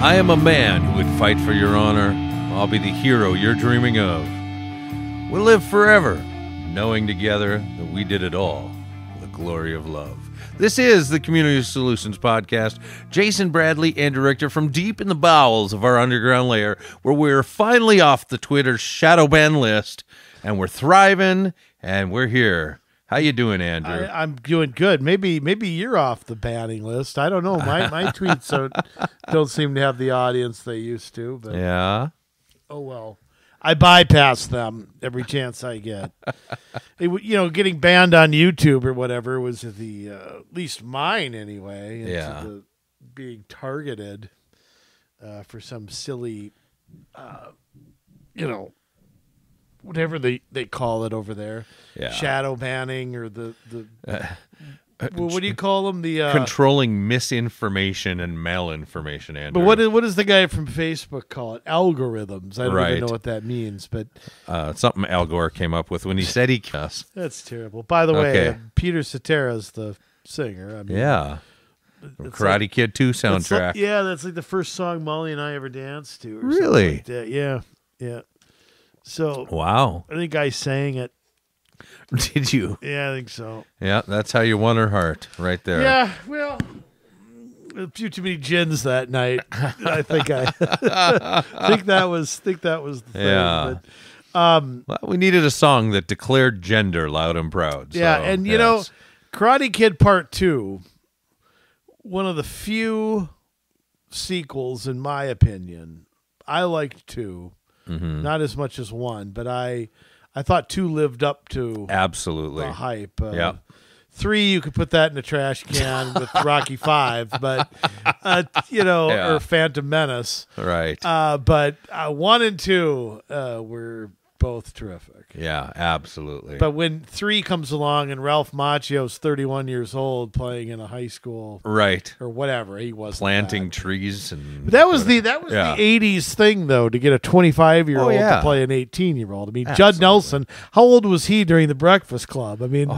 I am a man who would fight for your honor. I'll be the hero you're dreaming of. We'll live forever, knowing together that we did it all. The glory of love. This is the Community Solutions Podcast. Jason Bradley and director from deep in the bowels of our underground lair, where we're finally off the Twitter shadow ban list, and we're thriving, and we're here. How you doing, Andrew? I'm doing good. Maybe you're off the banning list. I don't know. My tweets don't seem to have the audience they used to. But yeah. Oh, well. I bypass them every chance I get. Getting banned on YouTube or whatever was the, at least mine anyway. Yeah. Being targeted for some silly, whatever they call it over there. Yeah. Shadow banning or what do you call them? The controlling misinformation and malinformation, Andrew. But what does the guy from Facebook call it? Algorithms. I don't even know what that means. But something Al Gore came up with when he said he cussed. That's terrible. By the way, Peter Cetera's the singer. I mean, yeah. Karate Kid 2 soundtrack. That's like the first song Molly and I ever danced to. Or really? Like that. Yeah. Yeah. So wow. I think I sang it. Did you? Yeah, I think so. Yeah, that's how you won her heart right there. Yeah, well, a few too many gins that night. I think that was the thing. Yeah. But, we needed a song that declared gender loud and proud. So, yeah, and Karate Kid Part 2, one of the few sequels in my opinion. I liked 2. Mm-hmm. Not as much as 1, but I thought 2 lived up to the hype. 3, you could put that in a trash can with Rocky 5, but or Phantom Menace, right? But 1 and 2 were both terrific. Yeah, absolutely. But when 3 comes along and Ralph Macchio's 31 years old playing in a high school, right, or whatever he was, planting trees, and that was the '80s thing though, to get a 25-year-old to play an 18-year-old. I mean, absolutely. Judd Nelson, how old was he during the Breakfast Club? I mean,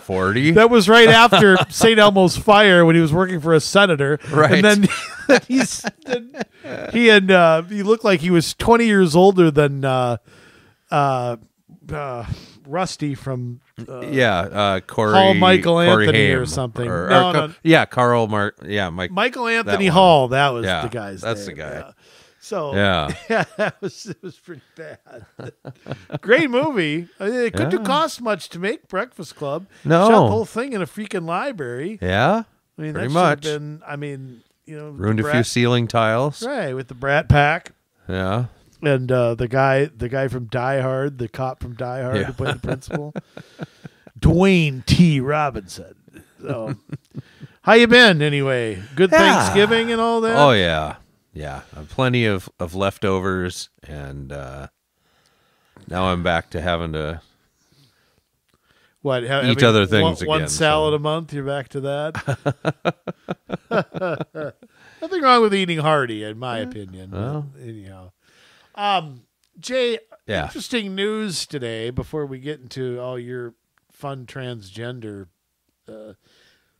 40. That was right after St. Elmo's fire when he was working for a senator, right? And then he looked like he was 20 years older than Rusty from Michael Anthony Hall. That was the guy's. That's name. The guy. So it was pretty bad. Great movie. It couldn't have cost much to make Breakfast Club. No, shot the whole thing in a freaking library. Yeah, I mean, pretty much. Ruined a few ceiling tiles. Right, with the Brat Pack. Yeah, and the guy from Die Hard, the cop from Die Hard, who played the principal, Dwayne T. Robinson. So, how you been anyway? Good Thanksgiving and all that. Oh yeah. Yeah, plenty of leftovers, and now I'm back to having to eat other things again. One salad a month, you're back to that? Nothing wrong with eating hearty, in my opinion. Well, anyhow. Jay, interesting news today before we get into all your fun transgender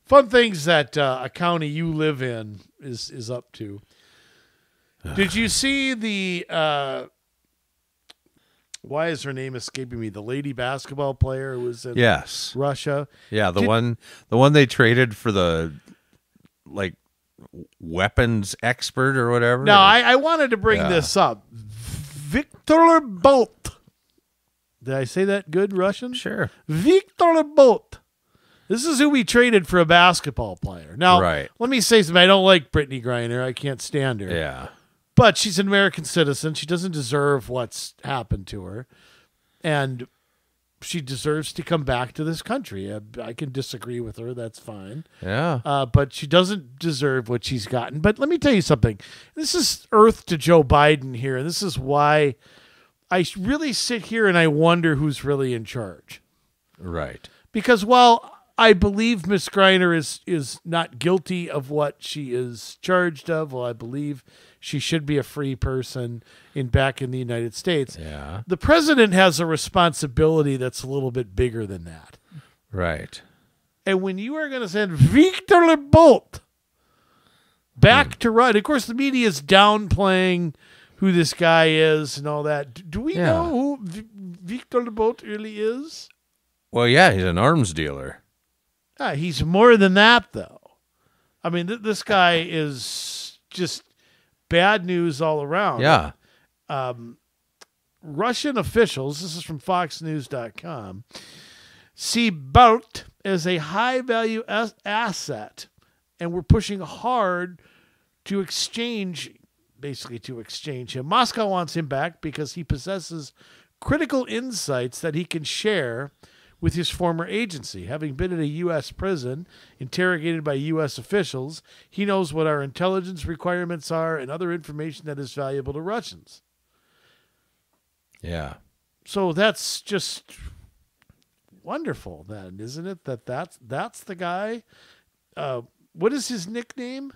fun things that a county you live in is up to. Did you see the, why is her name escaping me? The lady basketball player who was in Russia. Yeah, the one they traded for the, like, weapons expert or whatever. No, I wanted to bring this up. Viktor Bout. Did I say that good Russian? Sure. Viktor Bout. This is who we traded for a basketball player. Now, let me say something. I don't like Brittany Griner. I can't stand her. Yeah. But she's an American citizen. She doesn't deserve what's happened to her. And she deserves to come back to this country. I can disagree with her. That's fine. Yeah. But she doesn't deserve what she's gotten. But let me tell you something. This is earth to Joe Biden here. And this is why I really sit here and I wonder who's really in charge. Right. Because while I believe Ms. Griner is not guilty of what she is charged of, well, I believe she should be a free person back in the United States. Yeah. The president has a responsibility that's a little bit bigger than that. Right. And when you are going to send Viktor Bout back to right. Of course, the media is downplaying who this guy is and all that. Do we know who Viktor Bout really is? Well, yeah, he's an arms dealer. Yeah, he's more than that, though. I mean, this guy is just bad news all around. Yeah. Russian officials, this is from foxnews.com, see Bout as a high-value asset, and we're pushing hard to exchange him. Moscow wants him back because he possesses critical insights that he can share with his former agency. Having been in a U.S. prison, interrogated by U.S. officials, he knows what our intelligence requirements are and other information that is valuable to Russians. Yeah. So that's just wonderful then, isn't it? That's the guy. What is his nickname?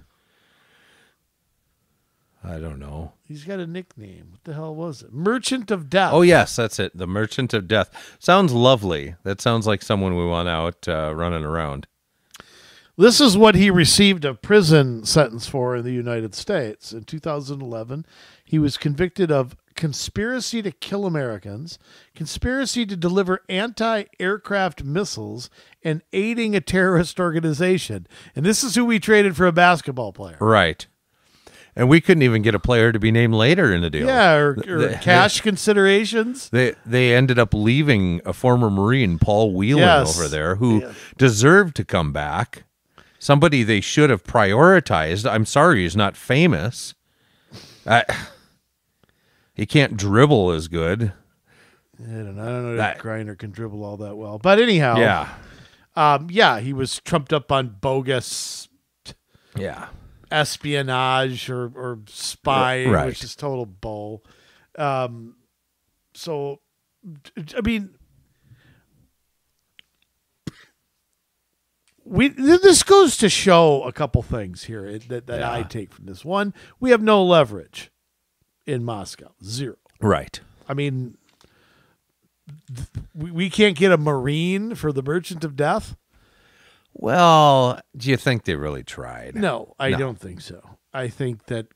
I don't know. He's got a nickname. What the hell was it? Merchant of Death. Oh, yes, that's it. The Merchant of Death. Sounds lovely. That sounds like someone we want out running around. This is what he received a prison sentence for in the United States. In 2011, he was convicted of conspiracy to kill Americans, conspiracy to deliver anti-aircraft missiles, and aiding a terrorist organization. And this is who we traded for a basketball player. Right. And we couldn't even get a player to be named later in the deal. Yeah, or cash considerations. They ended up leaving a former Marine, Paul Whelan, over there, who deserved to come back. Somebody they should have prioritized. I'm sorry, he's not famous. He can't dribble as good. I don't know if Griner can dribble all that well. But anyhow, he was trumped up on bogus. Yeah. Espionage or spying, right, which is total bull. So, I mean, this goes to show a couple things here that I take from this. One, we have no leverage in Moscow. Zero. Right. I mean, we can't get a Marine for the Merchant of Death. Well, do you think they really tried? No, I don't think so. I think that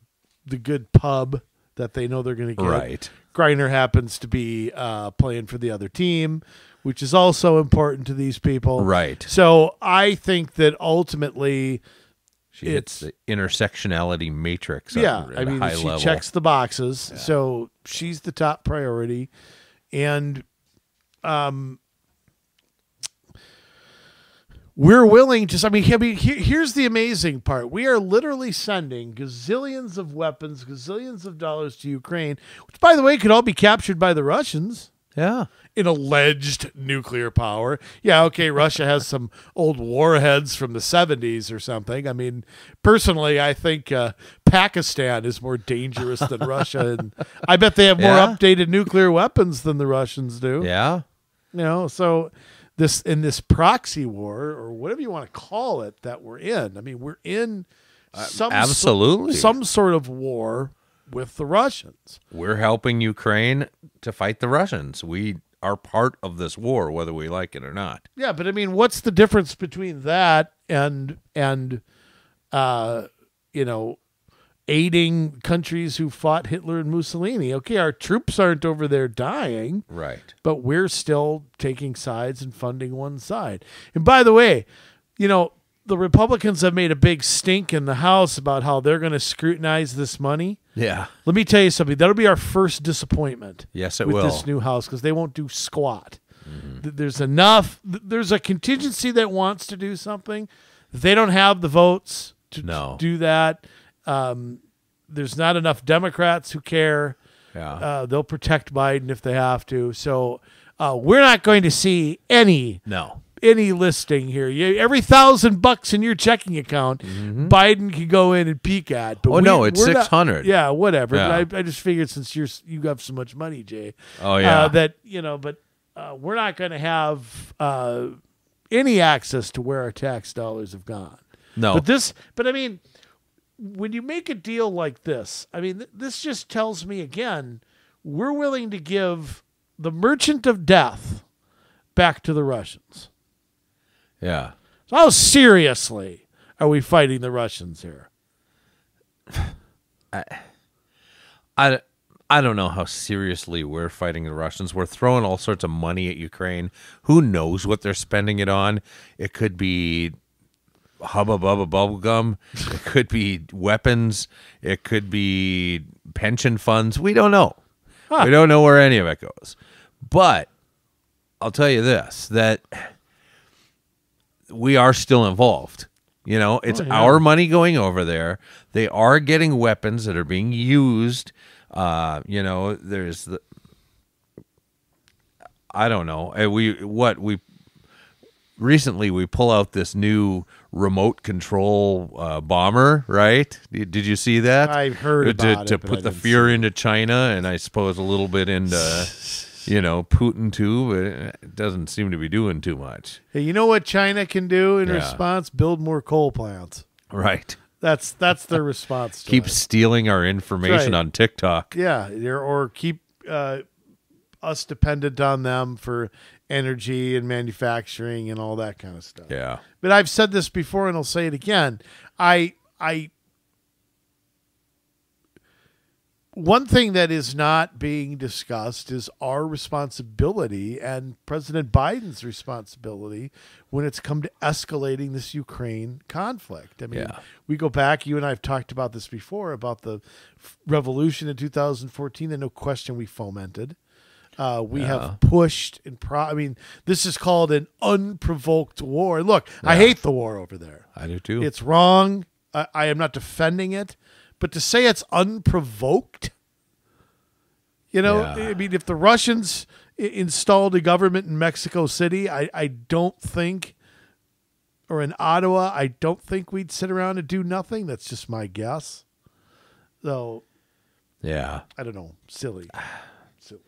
the good pub that they know they're going to get, right. Griner happens to be playing for the other team, which is also important to these people. Right. So I think that ultimately it's the intersectionality matrix. Yeah, I mean, she checks the boxes, so she's the top priority. And we're willing to, I mean, here's the amazing part. We are literally sending gazillions of weapons, gazillions of dollars to Ukraine, which, by the way, could all be captured by the Russians. Yeah. In alleged nuclear power. Yeah, okay, Russia has some old warheads from the 70s or something. I mean, personally, I think Pakistan is more dangerous than Russia. And I bet they have more updated nuclear weapons than the Russians do. Yeah. You know, so... This proxy war, or whatever you want to call it, that we're in. I mean, we're in some sort of war with the Russians. We're helping Ukraine to fight the Russians. We are part of this war, whether we like it or not. Yeah, but I mean, what's the difference between that and aiding countries who fought Hitler and Mussolini? Okay, our troops aren't over there dying. Right. But we're still taking sides and funding one side. And by the way, you know, the Republicans have made a big stink in the House about how they're going to scrutinize this money. Yeah. Let me tell you something. That'll be our first disappointment. Yes, it will. With this new House, because they won't do squat. Mm-hmm. There's enough. There's a contingency that wants to do something. They don't have the votes to do that. There's not enough Democrats who care. Yeah. They'll protect Biden if they have to. So we're not going to see any listing here. Every $1,000 in your checking account, Biden can go in and peek at. But it's 600. Yeah, whatever. Yeah. I just figured since you have so much money, Jay. Oh yeah. But we're not going to have any access to where our tax dollars have gone. No. But I mean. When you make a deal like this, I mean, this just tells me again, we're willing to give the Merchant of Death back to the Russians. Yeah. So how seriously are we fighting the Russians here? I don't know how seriously we're fighting the Russians. We're throwing all sorts of money at Ukraine. Who knows what they're spending it on? It could be hubba bubba bubblegum. It could be weapons. It could be pension funds. We don't know. Huh. We don't know where any of it goes. But I'll tell you this, that we are still involved. You know, it's our money going over there. They are getting weapons that are being used. You know, there's the, I don't know. We recently pull out this new remote control bomber, right? Did you see that? I've heard about it. To put the fear into China, and I suppose a little bit into, you know, Putin too, but it doesn't seem to be doing too much. Hey, you know what China can do in response? Build more coal plants. Right. That's their response to Keep stealing our information on TikTok. Yeah, or keep us dependent on them for energy and manufacturing and all that kind of stuff. Yeah. But I've said this before and I'll say it again. I one thing that is not being discussed is our responsibility and President Biden's responsibility when it's come to escalating this Ukraine conflict. I mean, we go back, you and I have talked about this before, about the revolution in 2014, and no question we fomented. We have pushed and I mean, this is called an unprovoked war. Look, I hate the war over there. I do too. It's wrong. I am not defending it. But to say it's unprovoked, you know, I mean, if the Russians installed a government in Mexico City, I don't think, or in Ottawa, I don't think we'd sit around and do nothing. That's just my guess. So, yeah, I don't know. Silly. Silly.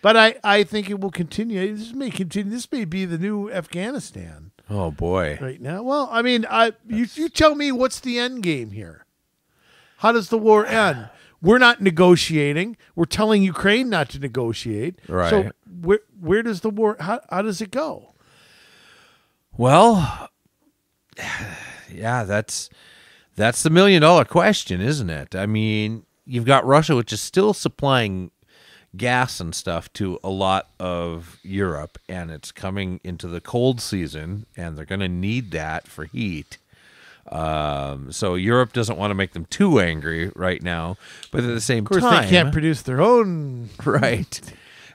But I think it will continue. This may continue. This may be the new Afghanistan. Oh, boy. Right now. Well, I mean, you tell me what's the end game here. How does the war end? We're not negotiating. We're telling Ukraine not to negotiate. Right. So where does the war, how does it go? Well, yeah, that's the million-dollar question, isn't it? I mean, you've got Russia, which is still supplying gas and stuff to a lot of Europe, and it's coming into the cold season, and they're going to need that for heat. So Europe doesn't want to make them too angry right now, but at the same time, of course, they can't produce their own. Right.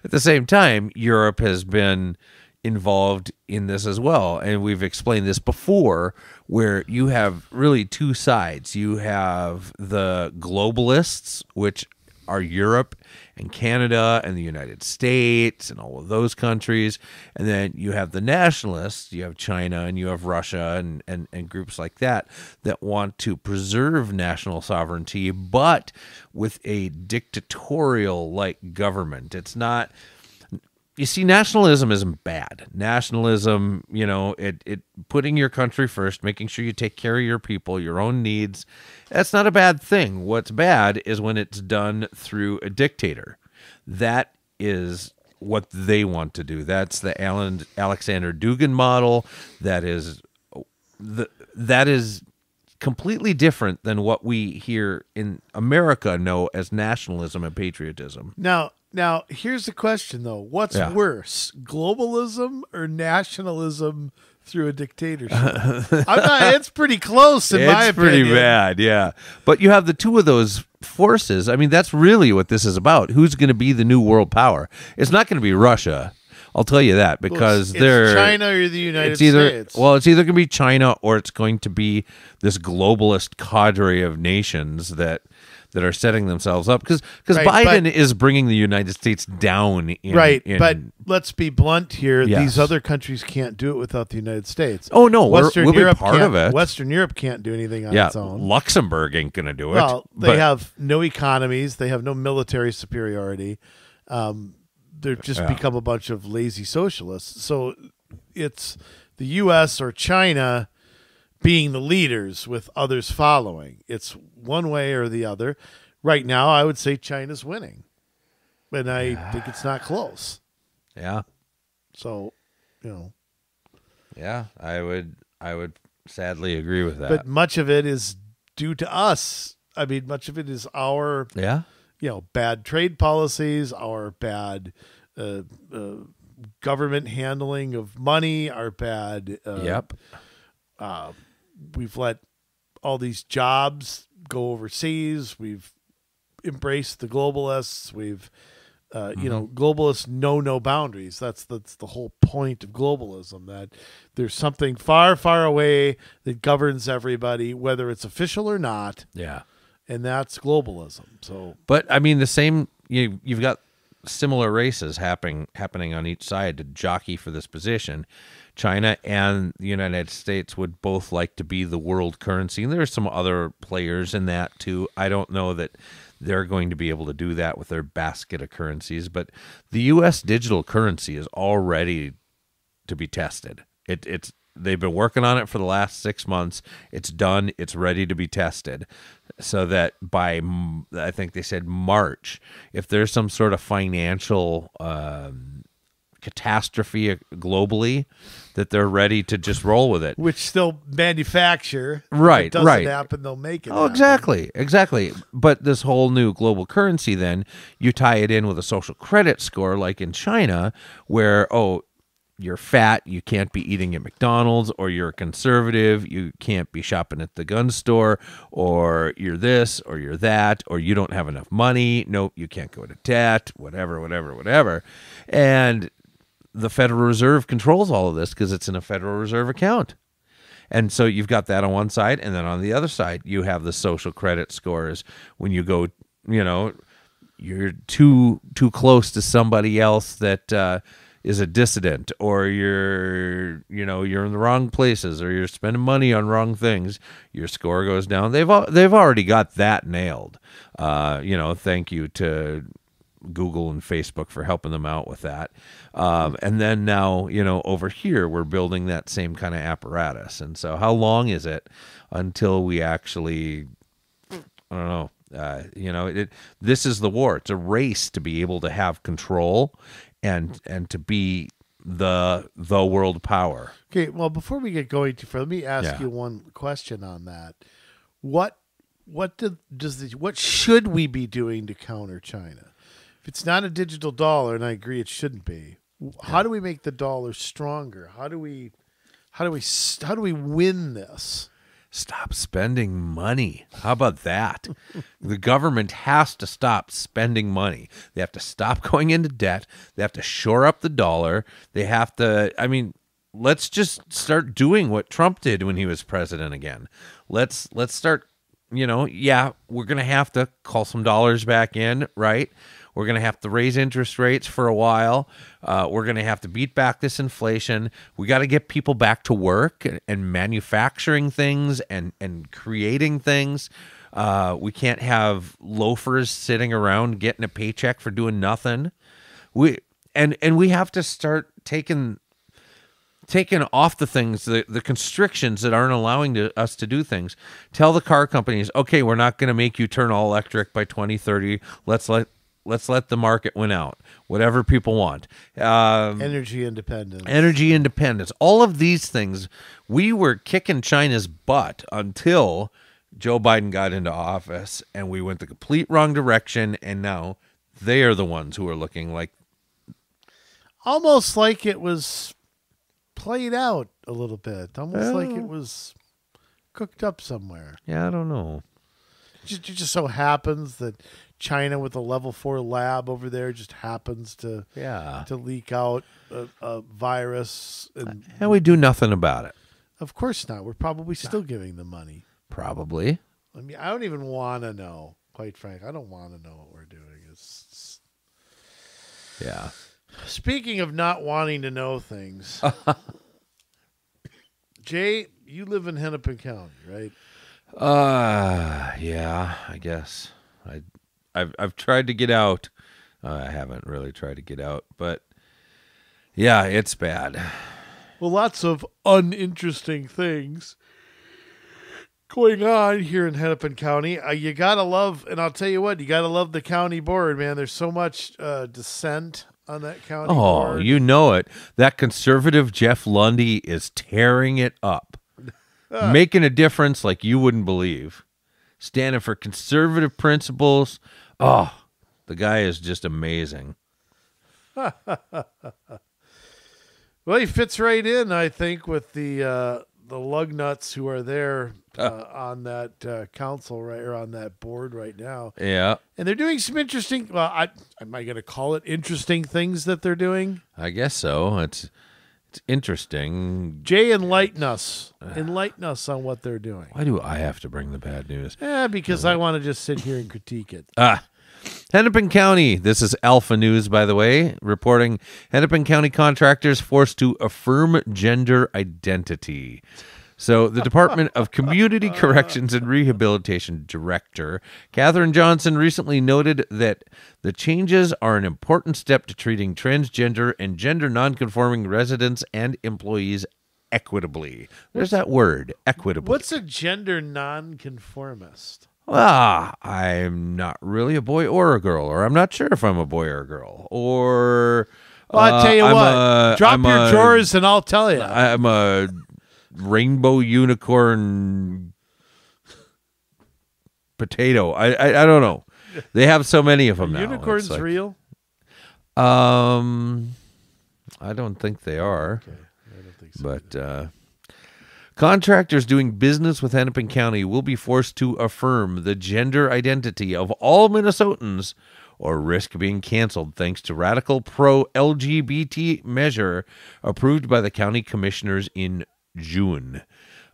At the same time, Europe has been involved in this as well. And we've explained this before, where you have really two sides. You have the globalists, which are Europe and Canada and the United States and all of those countries. And then you have the nationalists, you have China and you have Russia and groups like that want to preserve national sovereignty, but with a dictatorial-like government. It's not... You see, nationalism isn't bad. Nationalism, you know, it putting your country first, making sure you take care of your people, your own needs, that's not a bad thing. What's bad is when it's done through a dictator. That is what they want to do. That's the Alexander Dugin model. That is completely different than what we here in America know as nationalism and patriotism. Now, here's the question, though. What's worse, globalism or nationalism through a dictatorship? It's pretty close, in my opinion. It's pretty bad, yeah. But you have the two of those forces. I mean, that's really what this is about. Who's going to be the new world power? It's not going to be Russia. I'll tell you that, because it's China or the United States. Well, it's either going to be China or it's going to be this globalist cadre of nations that are setting themselves up, because Biden is bringing the United States down. But let's be blunt here. Yes. These other countries can't do it without the United States. Oh, no. We'll Europe be part of it. Western Europe can't do anything on its own. Luxembourg ain't going to do it. Well, they have no economies. They have no military superiority. They've just become a bunch of lazy socialists. So it's the U.S. or China being the leaders with others following. It's one way or the other. Right now, I would say China's winning. And I think it's not close. Yeah. So, you know. Yeah, I would sadly agree with that. But much of it is due to us I mean, much of it is our, you know, bad trade policies, our bad government handling of money, our bad. We've let all these jobs go overseas. We've embraced the globalists. We've, you know, globalists know no boundaries. That's the whole point of globalism, that there's something far, far away that governs everybody, whether it's official or not. Yeah. And that's globalism. So, but I mean, the same, you've got similar races happening on each side to jockey for this position. China and the United States would both like to be the world currency. And there are some other players in that too. I don't know that they're going to be able to do that with their basket of currencies, but the U.S. digital currency is all ready to be tested. They've been working on it for the last 6 months. It's done. It's ready to be tested, so that by, I think they said March, if there's some sort of financial catastrophe globally, that they're ready to just roll with it. Which still manufacture. Right, it doesn't happen, they'll make it happen. Exactly, exactly. But this whole new global currency then, you tie it in with a social credit score like in China where, oh, you're fat, you can't be eating at McDonald's, or you're a conservative, you can't be shopping at the gun store, or you're this, or you're that, or you don't have enough money, nope, you can't go to debt, whatever, whatever, whatever. And the Federal Reserve controls all of this because it's in a Federal Reserve account. And so you've got that on one side, and then on the other side, you have the social credit scores when you go, you know, you're too close to somebody else that... is a dissident, or you're in the wrong places, or you're spending money on wrong things, your score goes down. They've already got that nailed. You know, thank you to Google and Facebook for helping them out with that. And then now, you know, over here we're building that same kind of apparatus. And so how long is it until we actually, I don't know, you know, this is the war. It's a race to be able to have control and to be the world power. Okay, well, before we get going too far, let me ask you one question on that. What should we be doing to counter China? If it's not a digital dollar, and I agree it shouldn't be, how do we make the dollar stronger? How do we win this? Stop spending money. How about that? The government has to stop spending money. They have to stop going into debt. They have to shore up the dollar. They have to, I mean, let's just start doing what Trump did when he was president again. Let's start, you know, we're going to have to call some dollars back in, right? We're going to have to raise interest rates for a while. We're going to have to beat back this inflation. We got to get people back to work and manufacturing things and creating things. We can't have loafers sitting around getting a paycheck for doing nothing. We have to start taking off the things, the constrictions that aren't allowing us to do things. Tell the car companies, okay, we're not going to make you turn all electric by 2030. Let's let the market win out, whatever people want. Energy independence. Energy independence. All of these things. We were kicking China's butt until Joe Biden got into office, and we went the complete wrong direction, and now they are the ones who are looking like... Almost like it was played out a little bit. Almost like it was cooked up somewhere. Yeah, I don't know. It just so happens that... China with a level 4 lab over there just happens to leak out a virus, and we do nothing about it. Of course not. We're probably still giving them money. Probably. I mean, I don't even want to know. Quite frank, I don't want to know what we're doing. It's Speaking of not wanting to know things, Jay, you live in Hennepin County, right? Yeah, I guess I've tried to get out. I haven't really tried to get out, but yeah, it's bad. Well, lots of uninteresting things going on here in Hennepin County. You gotta love, and I'll tell you what, you gotta love the county board, man. There's so much dissent on that county board. Oh, you know it. That conservative Jeff Lunde is tearing it up, making a difference like you wouldn't believe. standing for conservative principles. Oh, the guy is just amazing. Well, he fits right in, I think, with the lugnuts who are there on that council right, or on that board right now. Yeah, and they're doing some interesting. Well, am I going to call it interesting things that they're doing? I guess so. It's interesting. Jay, enlighten us. Enlighten us on what they're doing. Why do I have to bring the bad news? Yeah, because I want to just sit here and critique it. Hennepin County, this is Alpha News, by the way, reporting Hennepin County contractors forced to affirm gender identity. So the Department of Community Corrections and Rehabilitation Director, Katherine Johnson, recently noted that the changes are an important step to treating transgender and gender nonconforming residents and employees equitably. There's that word, equitably. What's a gender nonconformist? Ah, I'm not really a boy or a girl, or I'm not sure if I'm a boy or a girl, or well, I tell you drop your drawers and I'll tell you. I'm a rainbow unicorn potato. I don't know. They have so many of them now. Unicorns like, real? I don't think they are. Okay. I don't think so. But contractors doing business with Hennepin County will be forced to affirm the gender identity of all Minnesotans or risk being canceled thanks to radical pro-LGBT measure approved by the county commissioners in June.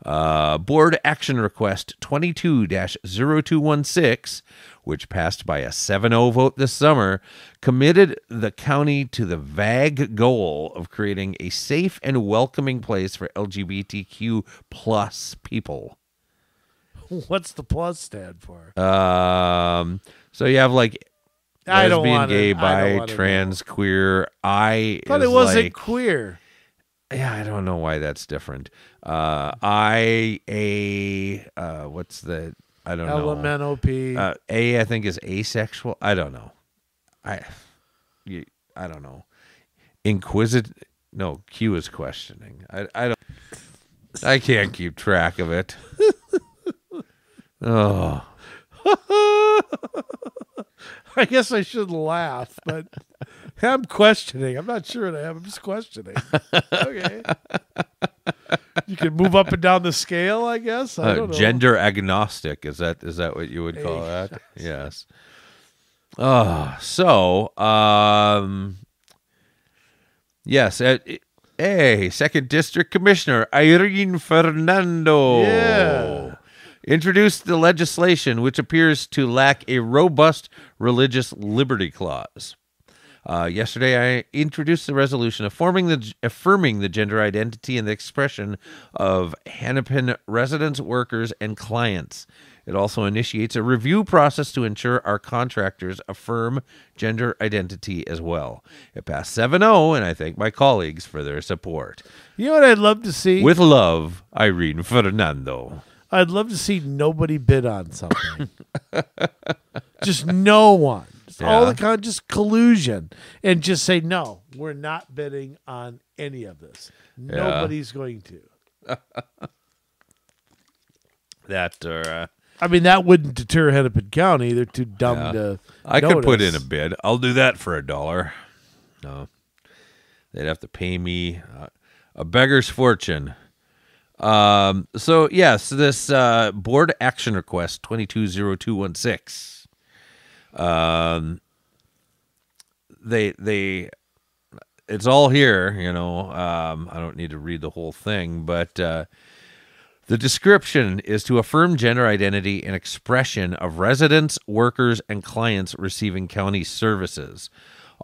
Board Action Request 22-0216, which passed by a 7-0 vote this summer, committed the county to the vague goal of creating a safe and welcoming place for LGBTQ plus people. What's the plus stand for? So you have like lesbian, gay, bi, trans, queer. But it wasn't like, queer. Yeah, I don't know why that's different. What's the, I don't know. LMNOP. I think is asexual. I don't know. I don't know. Inquisit. No, Q is questioning. I can't keep track of it. Oh. I guess I should laugh, but I'm questioning. I'm not sure what I am. I'm just questioning. Okay. You can move up and down the scale, I guess. I don't know. Gender agnostic. Is that what you would call that? Yes. Yes. Hey, Second District Commissioner Irene Fernando. Yeah. Introduced the legislation, which appears to lack a robust religious liberty clause. Yesterday, I introduced the resolution affirming the gender identity and the expression of Hennepin residents, workers, and clients. It also initiates a review process to ensure our contractors affirm gender identity as well. It passed 7-0, and I thank my colleagues for their support. You know what I'd love to see? With love, Irene Fernando. I'd love to see nobody bid on something. Just no one. Just all the kind of just collusion. And just say, no, we're not bidding on any of this. Yeah. Nobody's going to. I mean, that wouldn't deter Hennepin County. They're too dumb to could put in a bid. I'll do that for $1. No. They'd have to pay me a beggar's fortune. So yes, this board action request 220216. They it's all here, you know. I don't need to read the whole thing, but the description is to affirm gender identity and expression of residents, workers, and clients receiving county services.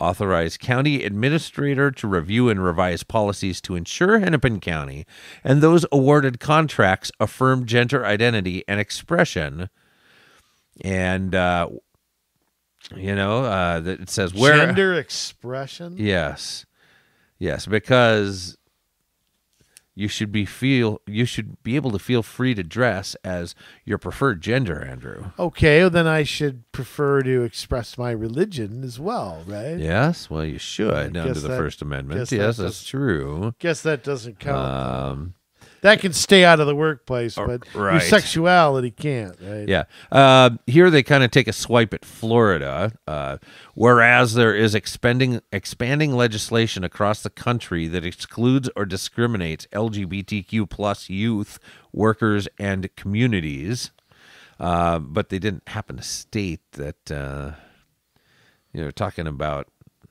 Authorize county administrator to review and revise policies to ensure Hennepin County and those awarded contracts affirm gender identity and expression. And, it says where gender expression. Yes. Yes. Because you should be able to feel free to dress as your preferred gender, Andrew. Okay, well then I should prefer to express my religion as well, right? Yes, well you should under the First Amendment. Yes, that's true. Guess that doesn't count. that can stay out of the workplace, but your sexuality can't. Right? Yeah. Here they kind of take a swipe at Florida, whereas there is expanding legislation across the country that excludes or discriminates LGBTQ+ youth, workers, and communities. But they didn't happen to state that, you know, talking about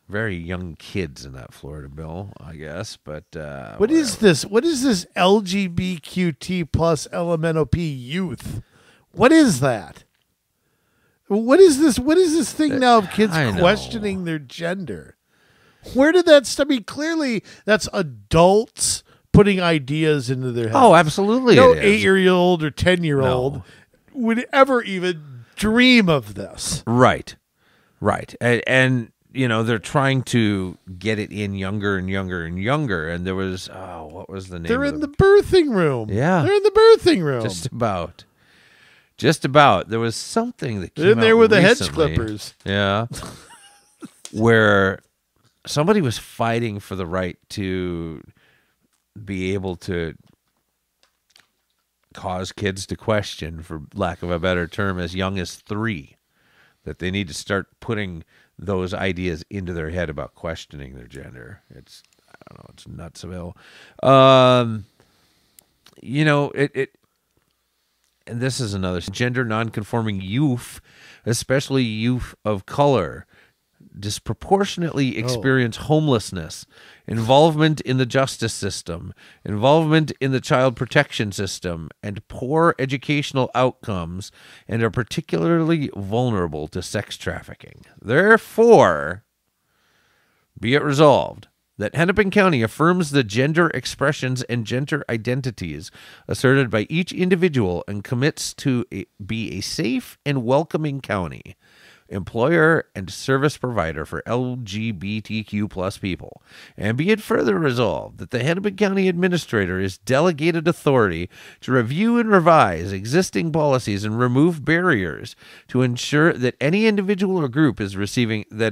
very young kids in that Florida bill, I guess. But what whatever. Is this? What is this LGBTQ+ LMNOP youth? What is that? What is this? What is this thing now of kids questioning their gender? Where did that stuff? I mean, clearly that's adults putting ideas into their heads. Oh, absolutely. No 8-year-old or 10-year-old would ever even dream of this. Right. Right. And you know, they're trying to get it in younger and younger and younger. And there was, oh, what was the name? They're in the birthing room. Yeah. They're in the birthing room. Just about. Just about. There was something that came out recently. They're in there with the hedge clippers. Yeah. Where somebody was fighting for the right to be able to cause kids to question, for lack of a better term, as young as 3, that they need to start putting those ideas into their head about questioning their gender. It's, I don't know, it's nutsville. You know, and this is another gender nonconforming youth, especially youth of color, disproportionately experience homelessness, involvement in the justice system, involvement in the child protection system, and poor educational outcomes, and are particularly vulnerable to sex trafficking. Therefore, be it resolved that Hennepin County affirms the gender expressions and gender identities asserted by each individual and commits to be a safe and welcoming county, employer, and service provider for LGBTQ+ people. And be it further resolved that the Hennepin County Administrator is delegated authority to review and revise existing policies and remove barriers to ensure that any individual or group that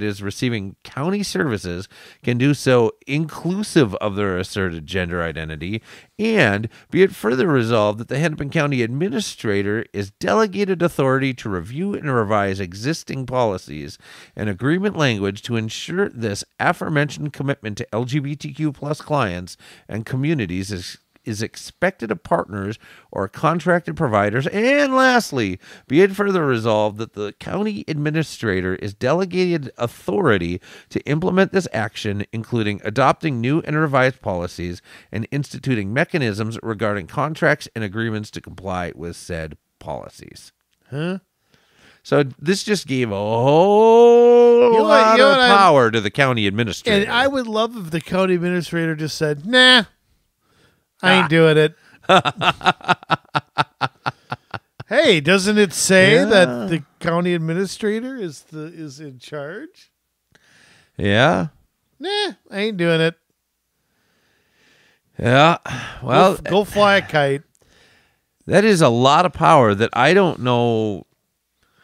is receiving county services can do so inclusive of their asserted gender identity. And be it further resolved that the Hennepin County Administrator is delegated authority to review and revise existing policies and agreement language to ensure this aforementioned commitment to LGBTQ+ clients and communities is expected of partners or contracted providers. And lastly, be it further resolved that the county administrator is delegated authority to implement this action, including adopting new and revised policies and instituting mechanisms regarding contracts and agreements to comply with said policies. Huh? So this just gave a whole lot of power to the county administrator. And I would love if the county administrator just said, nah, I ain't doing it. Hey, doesn't it say that the county administrator is in charge? Yeah. Nah, I ain't doing it. Yeah. Well, go fly a kite. That is a lot of power that I don't know.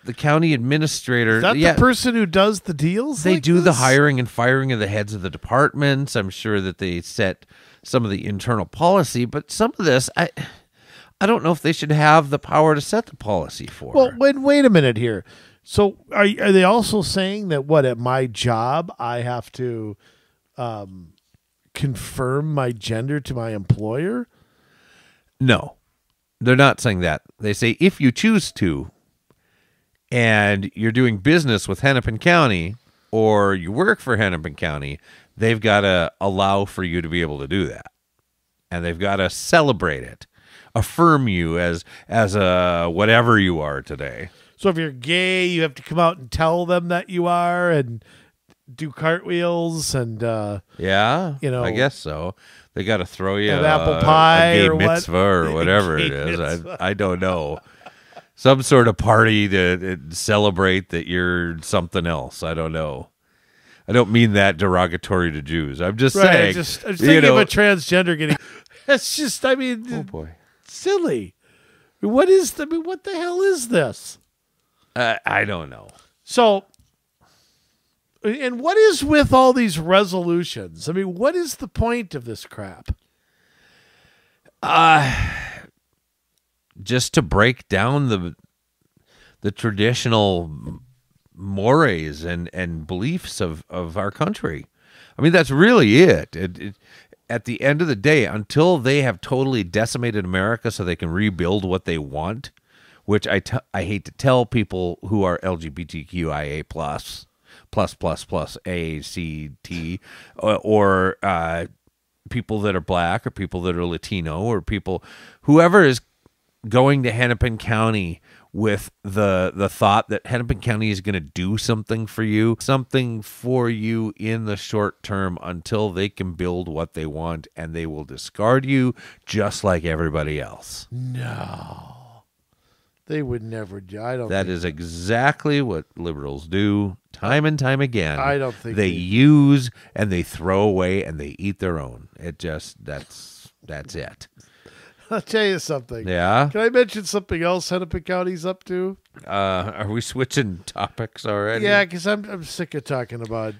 The county administrator. Is that the person who does the deals? They do the hiring and firing of the heads of the departments. I'm sure that they set some of the internal policy, but some of this, I don't know if they should have the power to set the policy for. Well, wait a minute here. So are they also saying that at my job I have to confirm my gender to my employer? No, they're not saying that. They say if you choose to, and you're doing business with Hennepin County, or you work for Hennepin County, they've got to allow for you to be able to do that. And they've got to celebrate it, affirm you as whatever you are today. So if you're gay, you have to come out and tell them that you are and do cartwheels and yeah, you know, I guess so. They got to throw you an apple pie, a gay mitzvah or whatever it is. I don't know. Some sort of party to celebrate that you're something else. I don't know. I don't mean that derogatory to Jews. I'm just saying. I'm just thinking of a transgender getting. That's just, I mean, oh boy, silly. What is the? I mean, what the hell is this? I don't know. So, and what is with all these resolutions? I mean, what is the point of this crap? Just to break down the traditional mores and beliefs of our country. I mean, that's really it. At the end of the day, until they have totally decimated America so they can rebuild what they want, which I hate to tell people who are LGBTQIA+, ACT, or people that are black or people that are Latino or people, whoever is going to Hennepin County with the thought that Hennepin County is going to do something for you in the short term until they can build what they want, and they will discard you just like everybody else. No. They would never do. I don't think that is exactly what liberals do time and time again. I don't think they use and they throw away and they eat their own. It just that's it. I'll tell you something. Yeah. Can I mention something else Hennepin County's up to? Are we switching topics already? Yeah, because I'm sick of talking about.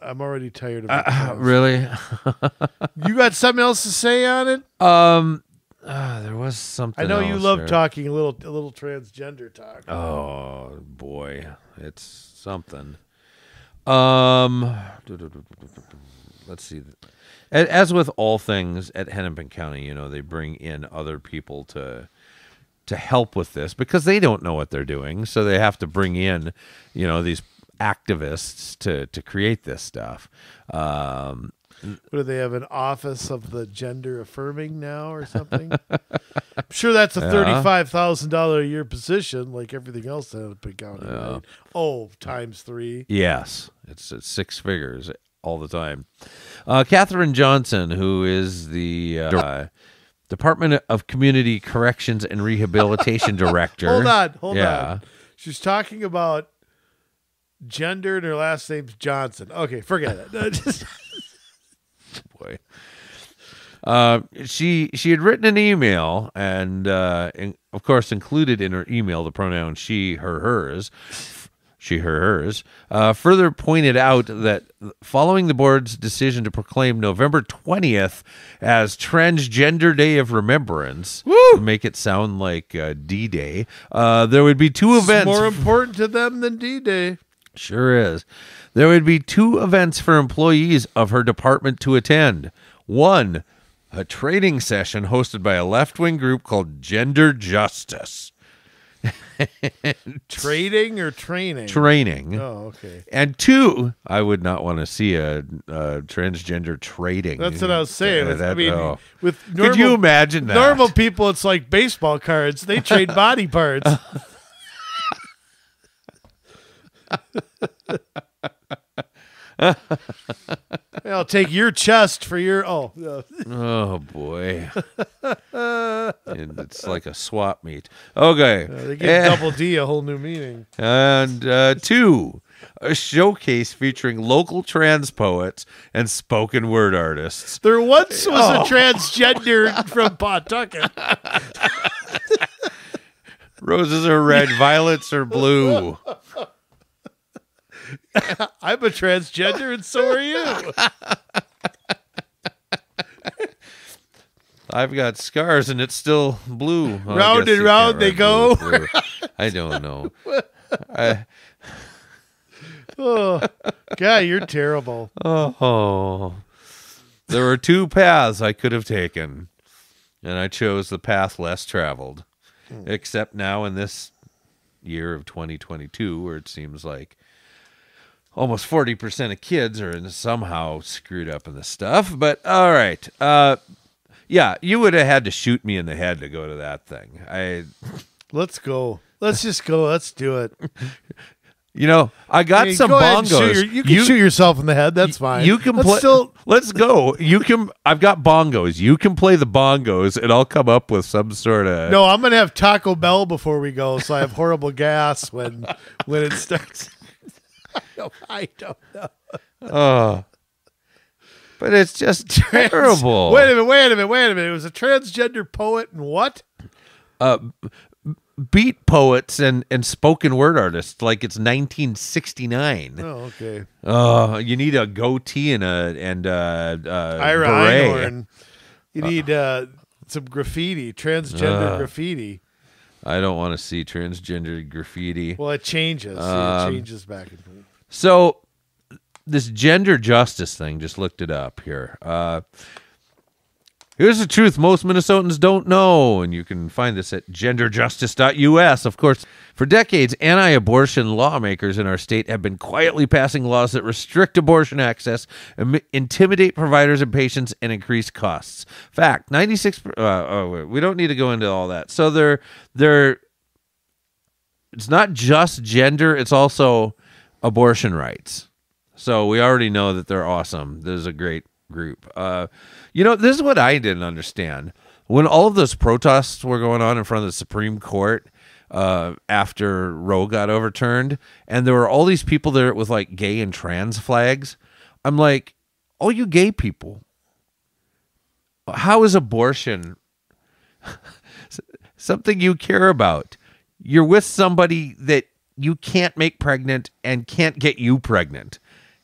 I'm already tired of it. Really? You got something else to say on it? There was something. I know you love talking a little transgender talk. Oh boy, it's something. Let's see. As with all things at Hennepin County, you know, they bring in other people to help with this because they don't know what they're doing. So they have to bring in, you know, these activists to create this stuff. What do they have, an office of the gender affirming now or something? I'm sure that's a $35,000 a year position, like everything else in Hennepin County. Right? Oh, times three. Yes, it's six figures all the time. Katherine Johnson, who is the Department of Community Corrections and Rehabilitation Director. Hold on. She's talking about gender and her last name's Johnson. Okay, forget it. Boy. She had written an email and, of course, included in her email the pronoun she, her, hers. Further pointed out that following the board's decision to proclaim November 20th as Transgender Day of Remembrance, to make it sound like D-Day, there would be two events. It's more important to them than D-Day. Sure is. There would be two events for employees of her department to attend. One, a training session hosted by a left-wing group called Gender Justice. Trading or training? Training. Oh, okay. And two, I would not want to see a transgender trading. That's what I was saying. I mean, with normal, could you imagine that? Normal people, it's like baseball cards. They trade body parts. I'll take your chest for your oh boy. And it's like a swap meet. Okay, they give double D a whole new meaning. And two, a showcase featuring local trans poets and spoken word artists. There once was a transgender from Pawtucket. Roses are red, violets are blue. I'm a transgender and so are you. I've got scars and it's still blue. Well, round and round they go. Blue. I don't know. Oh, God, you're terrible. Oh, there were two paths I could have taken, and I chose the path less traveled. Except now in this year of 2022, where it seems like almost 40% of kids are somehow screwed up in this stuff. But all right. Yeah, you would have had to shoot me in the head to go to that thing. Let's go. Let's just go. Let's do it. You know, I got some bongos. You can shoot yourself in the head. That's fine. You can play. Let's go. You can. I've got bongos. You can play the bongos, and I'll come up with some sort of. No, I'm gonna have Taco Bell before we go, so I have horrible gas when it starts. I don't know. But it's just terrible. Wait a minute. It was a transgender poet and what? Beat poets and spoken word artists like it's 1969. Oh, okay. You need a goatee and a beret. You need some graffiti, transgender graffiti. I don't want to see transgender graffiti. Well, it changes. It changes back and forth. So this gender justice thing, just looked it up here. Here's the truth most Minnesotans don't know, and you can find this at genderjustice.us. Of course, for decades, anti-abortion lawmakers in our state have been quietly passing laws that restrict abortion access, intimidate providers and patients, and increase costs. Fact, 96... we don't need to go into all that. So they're it's not just gender, it's also abortion rights. So we already know that they're awesome. There's a great group. You know, this is what I didn't understand. When all of those protests were going on in front of the Supreme Court after Roe got overturned, and there were all these people there with like gay and trans flags, I'm like, all you gay people, how is abortion something you care about? You're with somebody that you can't make pregnant and can't get you pregnant.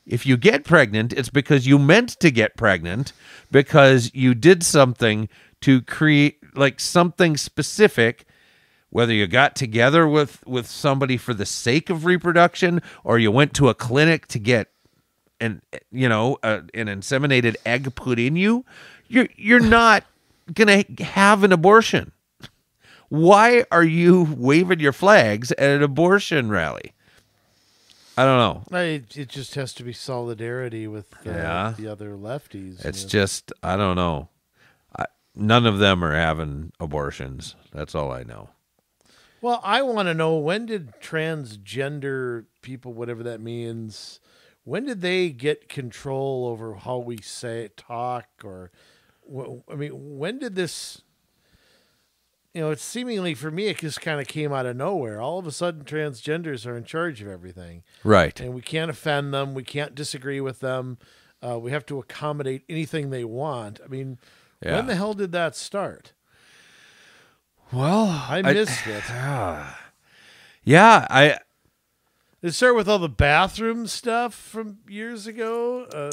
If you get pregnant, it's because you meant to get pregnant, because you did something to create, like, something specific, whether you got together with somebody for the sake of reproduction, or you went to a clinic to get an inseminated egg put in you, you're not going to have an abortion. Why are you waving your flags at an abortion rally? I don't know. It just has to be solidarity with the other lefties. It's just, I don't know. None of them are having abortions. That's all I know. Well, I want to know, when did transgender people, whatever that means, when did they get control over how we say it, talk, or, I mean, when did this... You know, it's seemingly, for me, it just kind of came out of nowhere. All of a sudden, transgenders are in charge of everything. Right. And we can't offend them. We can't disagree with them. We have to accommodate anything they want. I mean, when the hell did that start? Well, I missed it. Did it start with all the bathroom stuff from years ago?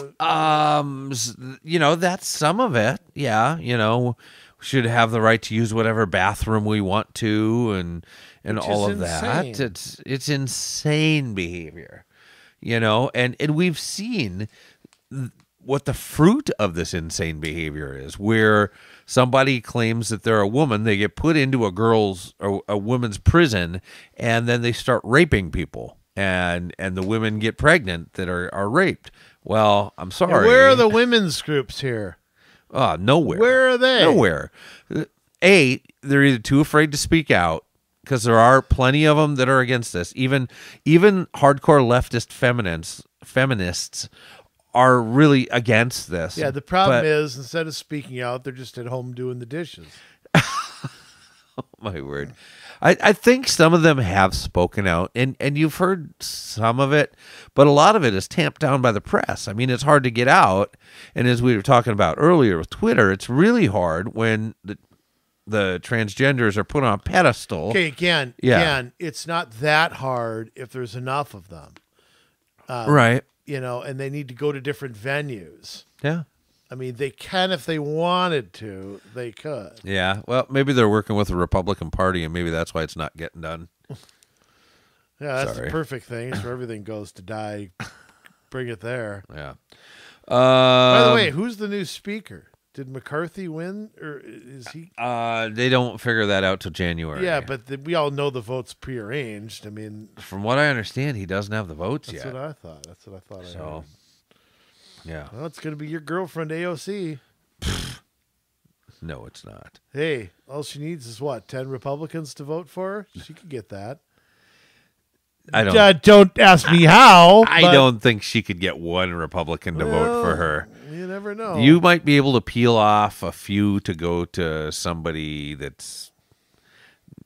You know, that's some of it. Yeah, you know. Should have the right to use whatever bathroom we want to, and all of that. It's insane behavior, you know, and we've seen what the fruit of this insane behavior is, where somebody claims that they're a woman, they get put into a woman's prison, and then they start raping people, and the women get pregnant that are raped. Well, I'm sorry. Where are the women's groups here? Nowhere. Where are they? Nowhere. A, they're either too afraid to speak out, because there are plenty of them that are against this. Even hardcore leftist feminists are really against this. Yeah, the problem is, instead of speaking out, they're just at home doing the dishes. Oh, my word. I think some of them have spoken out, and you've heard some of it, but a lot of it is tamped down by the press. I mean, it's hard to get out, and as we were talking about earlier with Twitter, it's really hard when the transgenders are put on a pedestal. Okay, again, it's not that hard if there's enough of them. Right. You know, and they need to go to different venues. Yeah. I mean, they can, if they wanted to, they could. Yeah. Well, maybe they're working with the Republican Party, and maybe that's why it's not getting done. Yeah, that's the perfect thing. It's where everything goes to die. Bring it there. Yeah. By the way, who's the new speaker? Did McCarthy win, or is he? They don't figure that out till January. Yeah, but we all know the vote's prearranged. I mean, from what I understand, he doesn't have the votes yet. That's what I thought. That's what I thought. So. I heard. Yeah. Well, it's going to be your girlfriend, AOC. No, it's not. Hey, all she needs is, what, 10 Republicans to vote for her? She could get that. I don't ask me how. I don't think she could get one Republican to vote for her. You never know. You might be able to peel off a few to go to somebody that's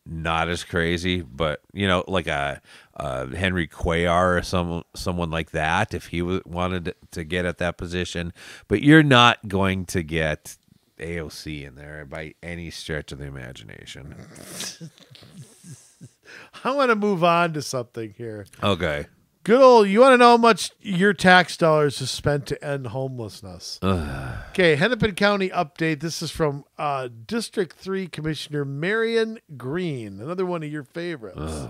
not as crazy, but, you know, like a... Henry Cuellar or someone like that, if he wanted to get at that position. But you're not going to get AOC in there by any stretch of the imagination. I want to move on to something here. Okay. Good old, you want to know how much your tax dollars is spent to end homelessness? Okay, Hennepin County update. This is from District 3 Commissioner Marion Greene, another one of your favorites.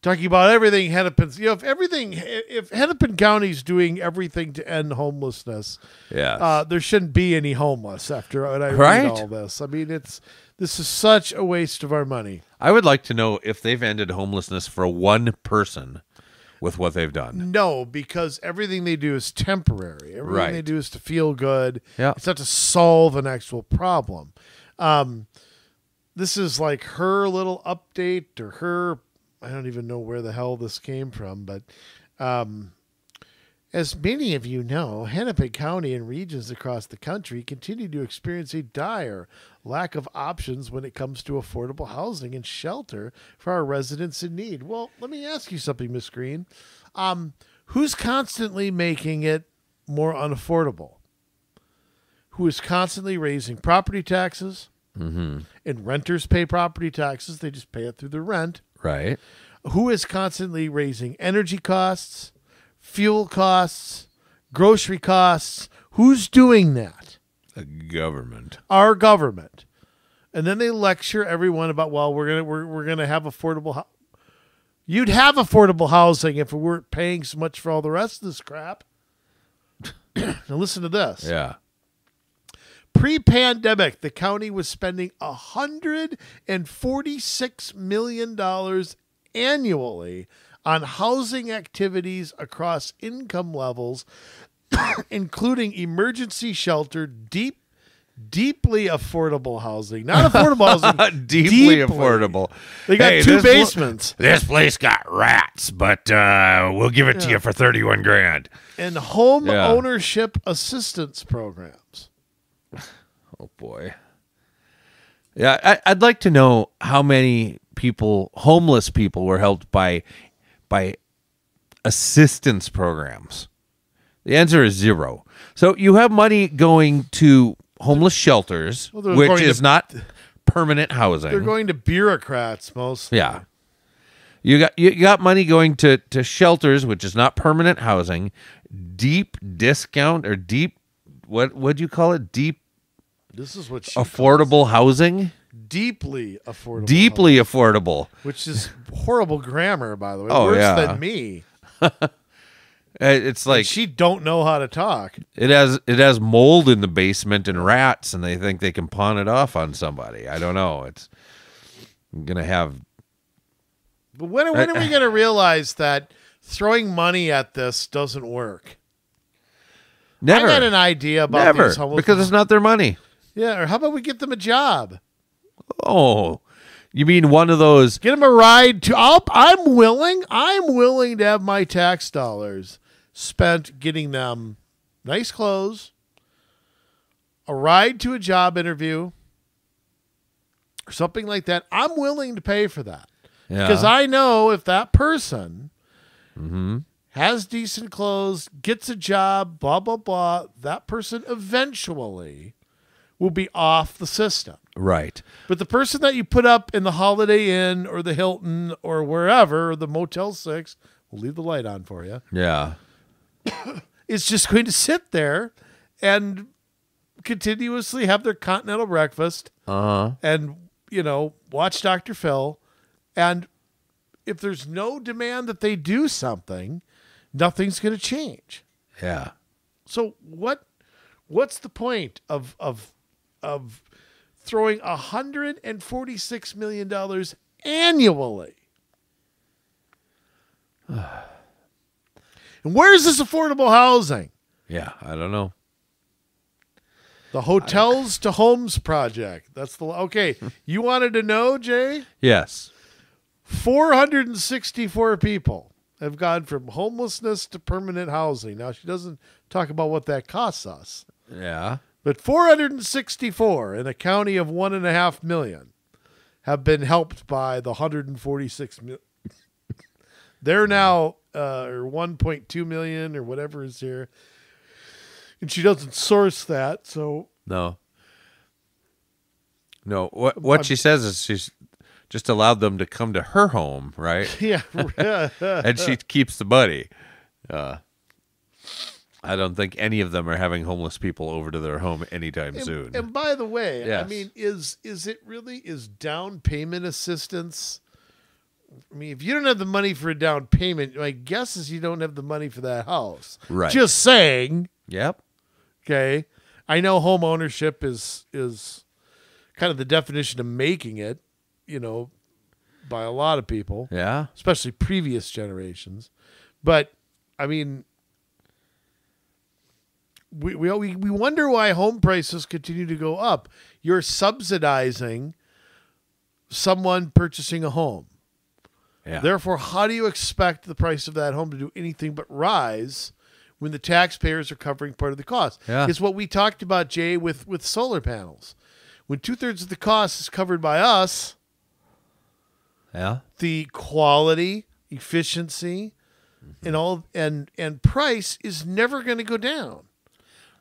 Talking about everything Hennepin's, you know, if Hennepin County's doing everything to end homelessness, yes, there shouldn't be any homeless after what I read all this. I mean, this is such a waste of our money. I would like to know if they've ended homelessness for one person with what they've done. No, because everything they do is temporary. Everything they do is to feel good. Yeah. It's not to solve an actual problem. This is like her little update, or her, I don't even know where the hell this came from, but as many of you know, Hennepin County and regions across the country continue to experience a dire lack of options when it comes to affordable housing and shelter for our residents in need. Well, let me ask you something, Ms. Green. Who's constantly making it more unaffordable? Who is constantly raising property taxes? Mm-hmm. And renters pay property taxes. They just pay it through their rent. Right. Who is constantly raising energy costs? Fuel costs, grocery costs. Who's doing that? The government. Our government. And then they lecture everyone about, well, we're gonna have affordable. You'd have affordable housing if we weren't paying so much for all the rest of this crap. Now listen to this. Yeah. Pre-pandemic, the county was spending $146 million annually on housing activities across income levels, including emergency shelter, deeply affordable housing. Not affordable housing. deeply affordable. They got two basements. This place got rats, but we'll give it to you for $31,000. And home ownership assistance programs. Oh, boy. Yeah, I'd like to know how many people, homeless people, were helped by assistance programs. The answer is zero. So you have money going to homeless shelters, which is not permanent housing. They're going to bureaucrats mostly. Yeah. You got money going to shelters, which is not permanent housing, deep discount or deep, what do you call it? Deep, this is what affordable housing? Deeply affordable. Deeply affordable. Which is horrible grammar, by the way. Oh, worse than me. It's like, and she don't know how to talk. It has mold in the basement and rats, and they think they can pawn it off on somebody. I don't know. It's gonna have. But when are we gonna realize that throwing money at this doesn't work? Never. I got an idea about these homeless because it's not their money. Yeah. Or how about we get them a job? Oh, you mean one of those? Get them a ride to. I'm willing to have my tax dollars spent getting them nice clothes, a ride to a job interview, or something like that. I'm willing to pay for that because I know if that person has decent clothes, gets a job, blah blah blah, that person eventually will be off the system. Right. But the person that you put up in the Holiday Inn or the Hilton or wherever, or the Motel 6, we'll leave the light on for you. Yeah. Is just going to sit there and continuously have their continental breakfast and, you know, watch Dr. Phil. And if there's no demand that they do something, nothing's going to change. Yeah. So what's the point of throwing $146 million annually? And where is this affordable housing? Yeah, I don't know. The Hotels to Homes Project. That's the, okay. You wanted to know, Jay? Yes. 464 people have gone from homelessness to permanent housing. Now, she doesn't talk about what that costs us. Yeah. But 464 in a county of 1.5 million have been helped by the 146 million. They're now 1.2 million or whatever is here, and she doesn't source that. So no, what she says is she's just allowed them to come to her home, right? Yeah. And she keeps the money. I don't think any of them are having homeless people over to their home anytime soon. And by the way, yes. I mean, is down payment assistance? I mean, if you don't have the money for a down payment, my guess is you don't have the money for that house. Right. Just saying. Yep. Okay. I know home ownership is kind of the definition of making it, you know, by a lot of people. Yeah. Especially previous generations. But I mean, we wonder why home prices continue to go up. You're subsidizing someone purchasing a home. Yeah. Therefore, how do you expect the price of that home to do anything but rise when the taxpayers are covering part of the cost? Yeah. It's what we talked about, Jay, with solar panels. When 2/3 of the cost is covered by us, yeah, the quality, efficiency, mm-hmm. and price is never going to go down.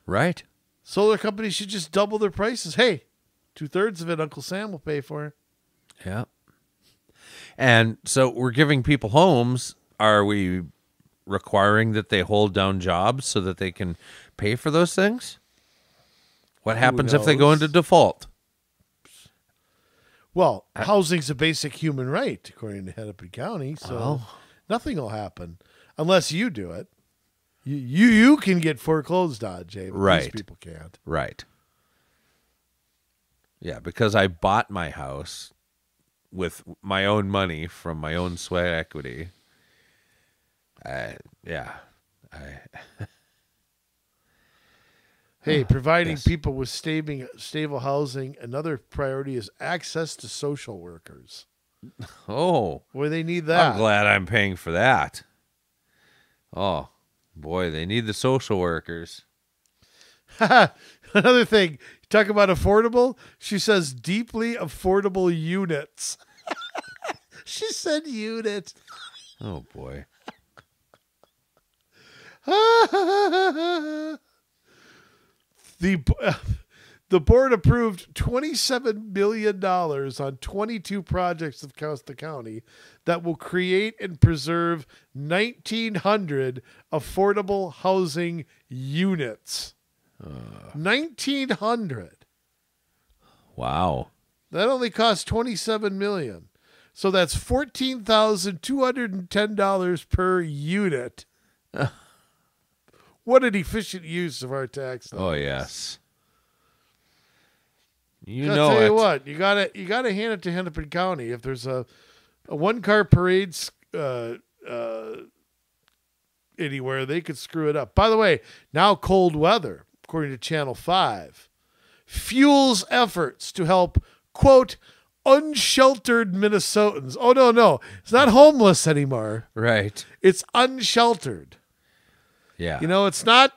Right. Solar companies should just double their prices. Hey, 2/3 of it Uncle Sam will pay for. Yeah. And so we're giving people homes. Are we requiring that they hold down jobs so that they can pay for those things? What happens if they go into default? Well, housing's a basic human right, according to Hennepin County, so nothing will happen unless you do it. You can get foreclosed on, Jay, but right. These people can't. Right. Yeah, because I bought my house with my own money from my own sweat equity. Hey, providing people with stable housing. Another priority is access to social workers. Oh. Boy, they need that. I'm glad I'm paying for that. Oh, boy, they need the social workers. Another thing, talk about affordable. She says deeply affordable units. She said unit. Oh, boy. The board approved $27 million on 22 projects across the county that will create and preserve 1,900 affordable housing units. 1,900. Wow. That only costs $27 million. So that's $14,210 per unit. What an efficient use of our tax dollars. Oh, yes. You got to hand it to Hennepin County. If there's a one-car parade anywhere, they could screw it up. By the way, now cold weather, according to Channel 5, fuels efforts to help, quote, unsheltered Minnesotans. Oh, no. It's not homeless anymore. Right. It's unsheltered. Yeah. You know, it's not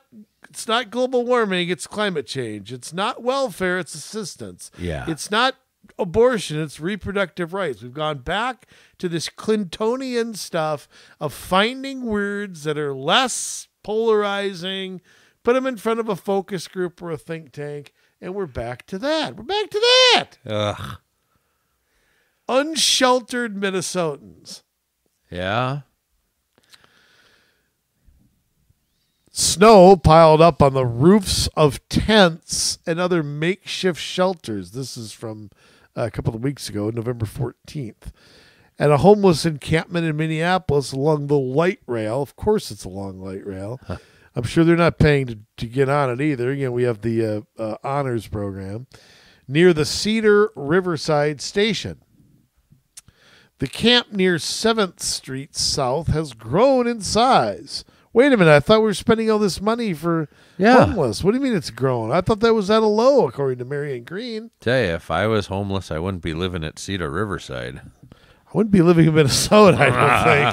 global warming, it's climate change. It's not welfare, it's assistance. Yeah. It's not abortion, it's reproductive rights. We've gone back to this Clintonian stuff of finding words that are less polarizing, put them in front of a focus group or a think tank, and we're back to that. We're back to that. Ugh. Unsheltered Minnesotans. Yeah. Snow piled up on the roofs of tents and other makeshift shelters. This is from a couple of weeks ago, November 14th. At a homeless encampment in Minneapolis along the light rail. Of course it's along light rail. Huh. I'm sure they're not paying to get on it either. Again, we have the honors program. Near the Cedar Riverside Station. The camp near 7th Street South has grown in size. Wait a minute, I thought we were spending all this money for homeless. What do you mean it's grown? I thought that was at a low, according to Marion Greene. Tell you, if I was homeless, I wouldn't be living at Cedar Riverside. I wouldn't be living in Minnesota, I don't think.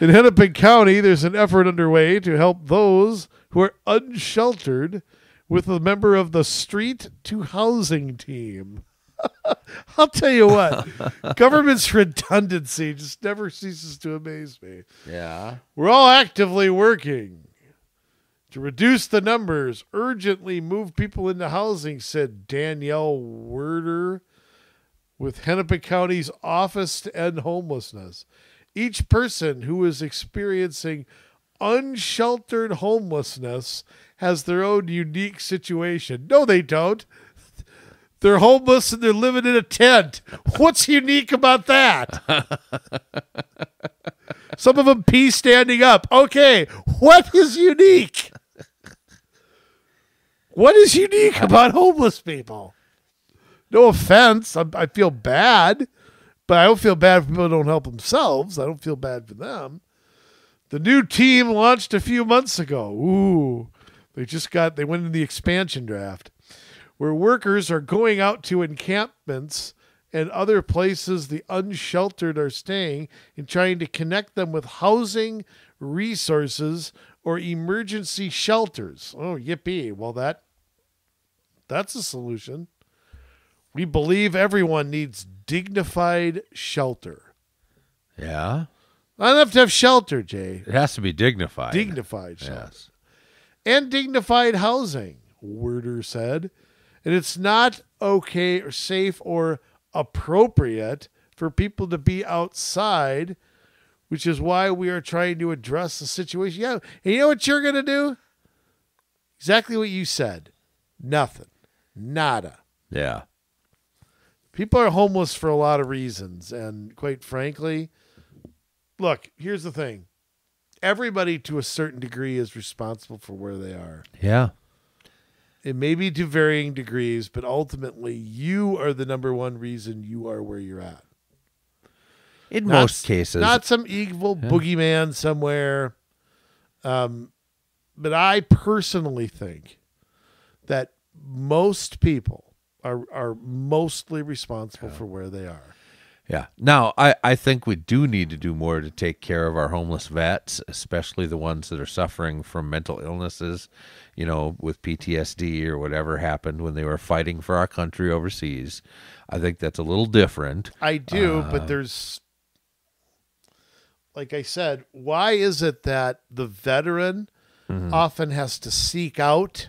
In Hennepin County, there's an effort underway to help those who are unsheltered with a member of the Street to Housing team. I'll tell you what, government's redundancy just never ceases to amaze me. Yeah. We're all actively working to reduce the numbers, urgently move people into housing, said Danielle Werder, with Hennepin County's Office to End Homelessness. Each person who is experiencing unsheltered homelessness has their own unique situation. No, they don't. They're homeless and they're living in a tent. What's unique about that? Some of them pee standing up. Okay, what is unique? What is unique about homeless people? No offense. I feel bad, but I don't feel bad for people who don't help themselves. I don't feel bad for them. The new team launched a few months ago. Ooh, they went in the expansion draft, where workers are going out to encampments and other places the unsheltered are staying and trying to connect them with housing, resources, or emergency shelters. Oh, yippee. Well, that's a solution. We believe everyone needs dignified shelter. Yeah. Not enough to have shelter, Jay. It has to be dignified. Dignified shelter. Yes. And dignified housing, Werder said. And it's not okay or safe or appropriate for people to be outside, which is why we are trying to address the situation. Yeah, and you know what you're going to do? Exactly what you said. Nothing. Nada. Yeah. People are homeless for a lot of reasons. And quite frankly, look, here's the thing. Everybody to a certain degree is responsible for where they are. Yeah. It may be to varying degrees, but ultimately you are the number one reason you are where you're at. In most cases. Not some evil boogeyman somewhere. But I personally think that most people are mostly responsible for where they are. Yeah. Now, I think we do need to do more to take care of our homeless vets, especially the ones that are suffering from mental illnesses, you know, with PTSD or whatever happened when they were fighting for our country overseas. I think that's a little different. I do, but there's, like I said, why is it that the veteran often has to seek out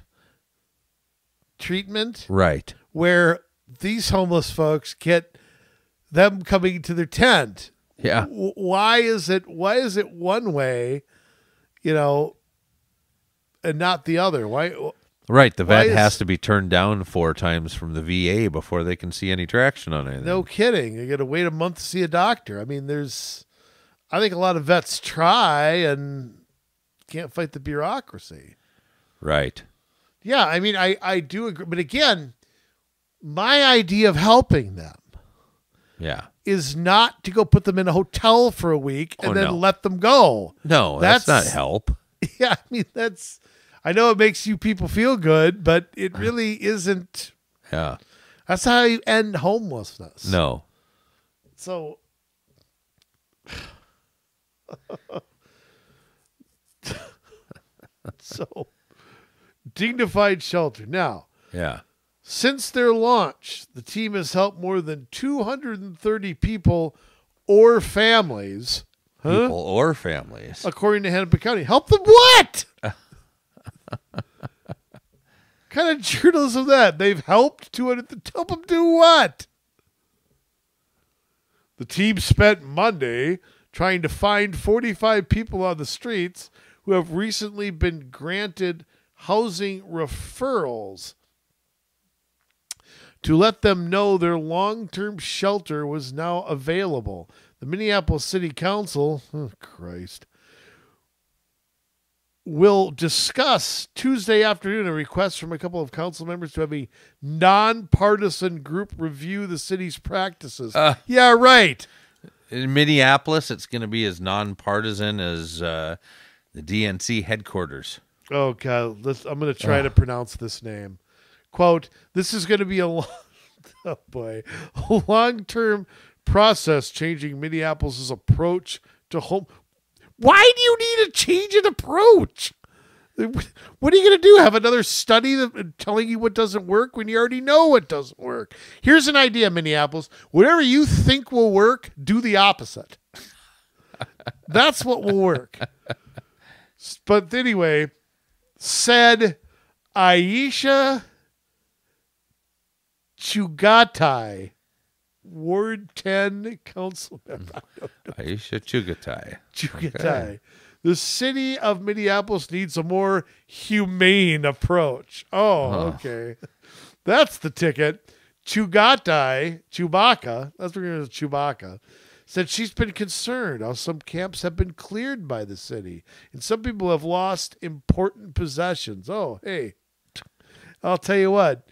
treatment? Right. Where these homeless folks get them coming to their tent. Yeah. Why is it one way, you know, and not the other? Why? Right. The vet has to be turned down 4 times from the VA before they can see any traction on anything. No kidding. You got to wait a month to see a doctor. I mean, I think a lot of vets try and can't fight the bureaucracy. Right. Yeah. I mean, I do agree. But again, my idea of helping them is not to go put them in a hotel for a week and let them go. No, that's not help. Yeah, I mean, I know it makes you people feel good, but it really isn't. Yeah. That's how you end homelessness. No. So dignified shelter. Now. Yeah. Since their launch, the team has helped more than 230 people or families. Huh? People or families. According to Hennepin County. Help them what? Kind of journalism that? They've helped 200. Help them do what? The team spent Monday trying to find 45 people on the streets who have recently been granted housing referrals, to let them know their long-term shelter was now available. The Minneapolis City Council, will discuss Tuesday afternoon a request from a couple of council members to have a nonpartisan group review the city's practices. Yeah, right. In Minneapolis, it's going to be as nonpartisan as the DNC headquarters. Oh, God. I'm going to try to pronounce this name. Quote, this is going to be a long-term process changing Minneapolis' approach to home. Why do you need a change in approach? What are you going to do? Have another study telling you what doesn't work when you already know what doesn't work? Here's an idea, Minneapolis. Whatever you think will work, do the opposite. That's what will work. But anyway, said Aisha Chughtai Ward 10 council member. Aisha Chughtai. Okay. The city of Minneapolis needs a more humane approach. Oh, okay. That's the ticket. Chewbacca, that's what we're going to Chewbacca, said she's been concerned how some camps have been cleared by the city and some people have lost important possessions. Oh, hey, I'll tell you what.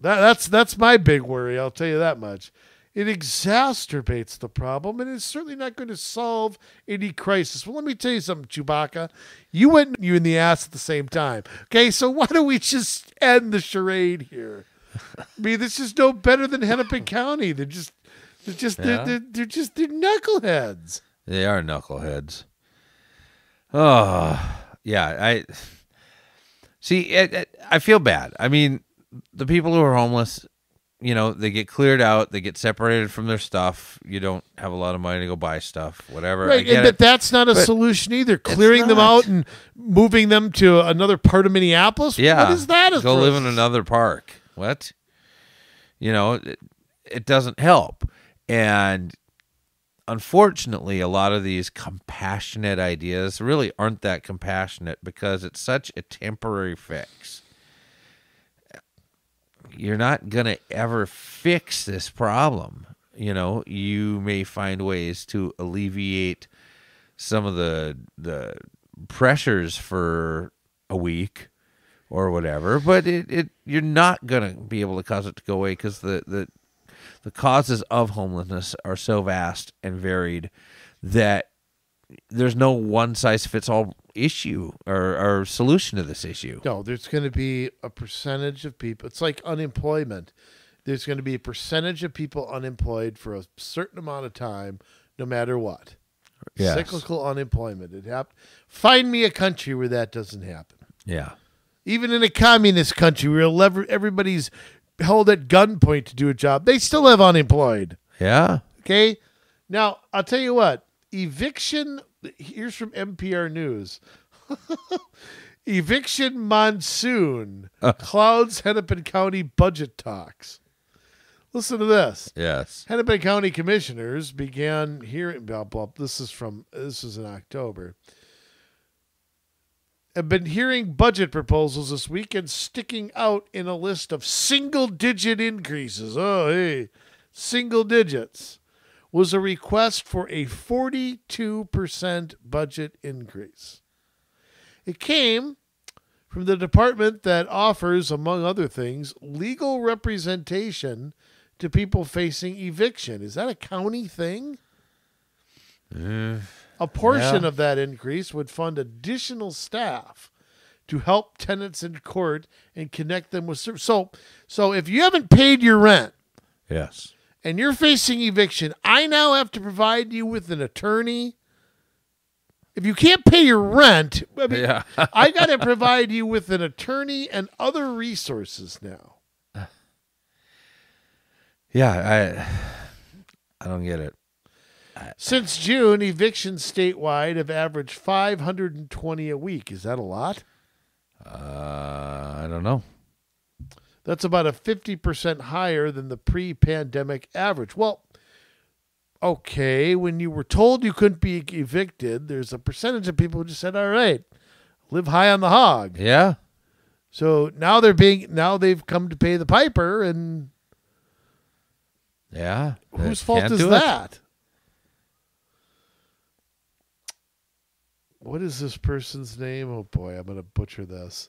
That's my big worry, I'll tell you that much. It exacerbates the problem, and it's certainly not going to solve any crisis. Well, let me tell you something, Chewbacca. You went you in the ass at the same time. Okay, so why don't we just end the charade here? I mean, this is no better than Hennepin County. They're just knuckleheads. They are knuckleheads. Oh, yeah. I see. I feel bad. I mean, the people who are homeless, you know, they get cleared out, they get separated from their stuff. You don't have a lot of money to go buy stuff, whatever. Right, and that's not a solution either. Clearing them out and moving them to another part of Minneapolis. Yeah, what is that? Go live in another park. What? You know, it doesn't help. And unfortunately, a lot of these compassionate ideas really aren't that compassionate because it's such a temporary fix. You're not going to ever fix this problem. You know, you may find ways to alleviate some of the pressures for a week or whatever, but you're not going to be able to cause it to go away because the causes of homelessness are so vast and varied that there's no one-size-fits-all issue or solution to this issue. No, there's going to be a percentage of people. It's like unemployment. There's going to be a percentage of people unemployed for a certain amount of time, no matter what. Yes. Cyclical unemployment. Find me a country where that doesn't happen. Yeah. Even in a communist country where everybody's held at gunpoint to do a job, they still have unemployed. Yeah. Okay? Now, I'll tell you what. Eviction, here's from NPR News. Eviction monsoon clouds Hennepin County budget talks. Listen to this. Yes. Hennepin County commissioners began hearing, this is in October, have been hearing budget proposals this week and sticking out in a list of single-digit increases. Oh, hey, single digits. Was a request for a 42% budget increase. It came from the department that offers, among other things, legal representation to people facing eviction. Is that a county thing? A portion of that increase would fund additional staff to help tenants in court and connect them with service. So if you haven't paid your rent, yes, and you're facing eviction, I now have to provide you with an attorney. If you can't pay your rent, I mean, I got to provide you with an attorney and other resources now. Yeah, I don't get it. Since June, evictions statewide have averaged 520 a week. Is that a lot? I don't know. That's about a 50% higher than the pre-pandemic average. Well, okay, when you were told you couldn't be evicted, there's a percentage of people who just said, all right, live high on the hog. Yeah. So now they've come to pay the piper, and yeah, whose fault is that? What is this person's name? Oh boy, I'm going to butcher this.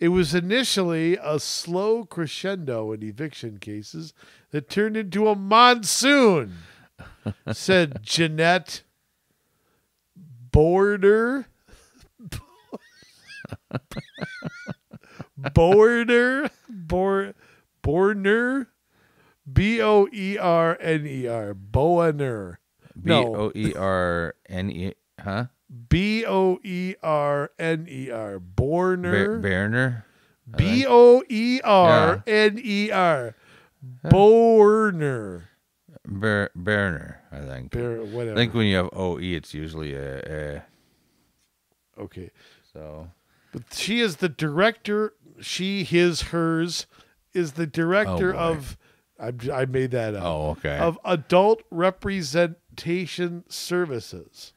It was initially a slow crescendo in eviction cases that turned into a monsoon, said Jeanette Boerner. Boerner. B-O-E-R-N-E-R. Boerner. B-O-E-R-N-E. Huh? B-O-E-R-N-E-R. Boerner. Boerner. B-O-E-R-N-E-R. Boerner. Boerner, I think. Whatever. I think when you have O-E, it's usually a. Okay. So. But she is the director. She, his, hers is the director of. I made that up. Oh, okay. Of adult representation services.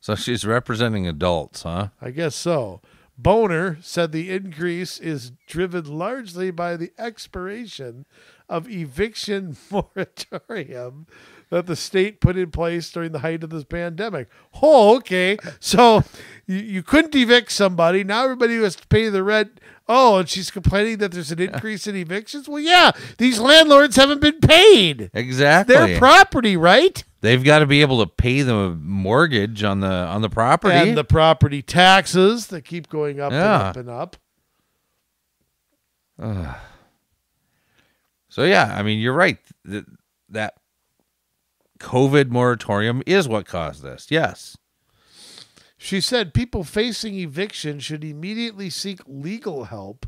So she's representing adults, huh? I guess so. Boerner said the increase is driven largely by the expiration of eviction moratorium that the state put in place during the height of this pandemic. Oh, okay. So you couldn't evict somebody. Now everybody has to pay the rent. Oh, and she's complaining that there's an increase in evictions? Well, yeah, these landlords haven't been paid. Exactly. It's their property, right? They've got to be able to pay the mortgage on the property. And the property taxes that keep going up and up and up. So, yeah, I mean, you're right. That COVID moratorium is what caused this. Yes. She said people facing eviction should immediately seek legal help.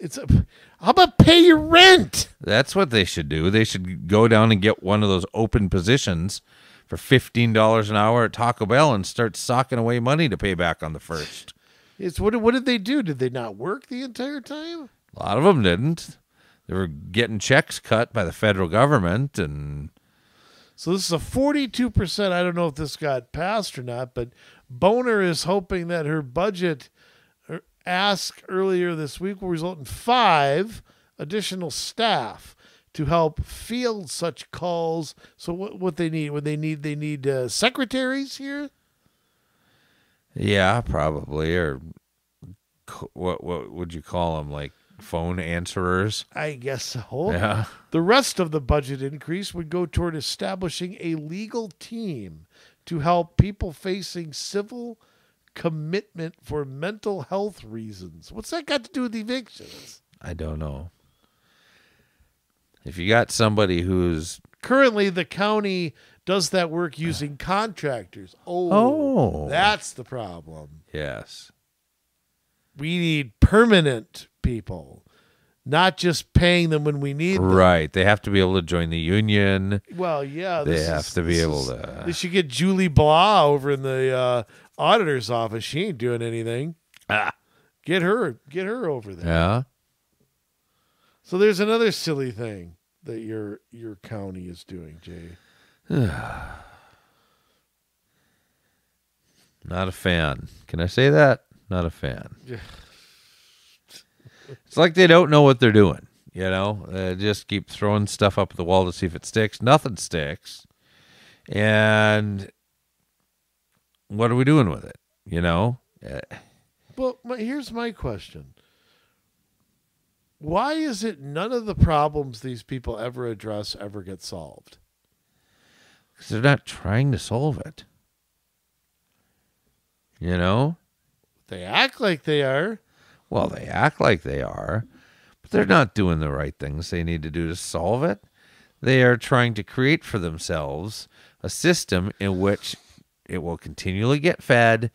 How about pay your rent? That's what they should do. They should go down and get one of those open positions for $15 an hour at Taco Bell and start socking away money to pay back on the first. What did they do? Did they not work the entire time? A lot of them didn't. They were getting checks cut by the federal government. And so this is a 42%. I don't know if this got passed or not, but Boerner is hoping that her budget ask earlier this week will result in 5 additional staff to help field such calls. So what they need? What they need secretaries here? Yeah, probably. Or what would you call them? Like phone answerers? I guess so. Yeah. The rest of the budget increase would go toward establishing a legal team to help people facing civil commitment for mental health reasons. What's that got to do with evictions? I don't know. If you got somebody who's currently the county does that work using contractors. Oh, that's the problem. Yes. We need permanent people, not just paying them when we need them. Right. They have to be able to join the union. Well, yeah. They have to be able to. They should get Julie Blah over in the auditor's office. She ain't doing anything. Get her over there. Yeah. So there's another silly thing that your county is doing, Jay. Not a fan. Can I say that? Not a fan. It's like they don't know what they're doing. You know, they just keep throwing stuff up at the wall to see if it sticks. Nothing sticks. And what are we doing with it? You know? Well, here's my question. Why is it none of the problems these people ever address ever get solved? Because they're not trying to solve it. You know? They act like they are. Well, they act like they are, but they're not doing the right things they need to do to solve it. They are trying to create for themselves a system in which it will continually get fed,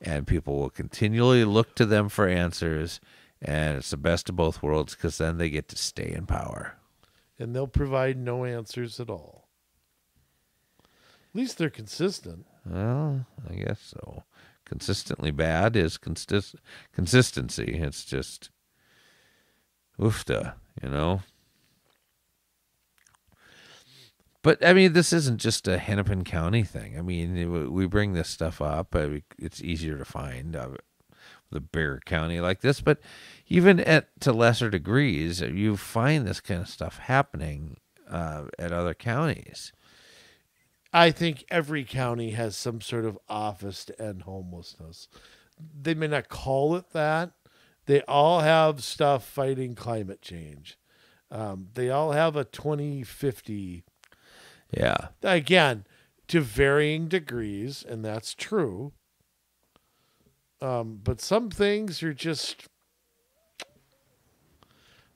and people will continually look to them for answers, and it's the best of both worlds because then they get to stay in power. And they'll provide no answers at all. At least they're consistent. Well, I guess so. Consistently bad is consistency. It's just oofta, you know? But, I mean, this isn't just a Hennepin County thing. I mean, we bring this stuff up. It's easier to find the bigger county like this. But even to lesser degrees, you find this kind of stuff happening at other counties. I think every county has some sort of office to end homelessness. They may not call it that. They all have stuff fighting climate change. They all have a 2050. Yeah. Again, to varying degrees, and that's true. But some things are just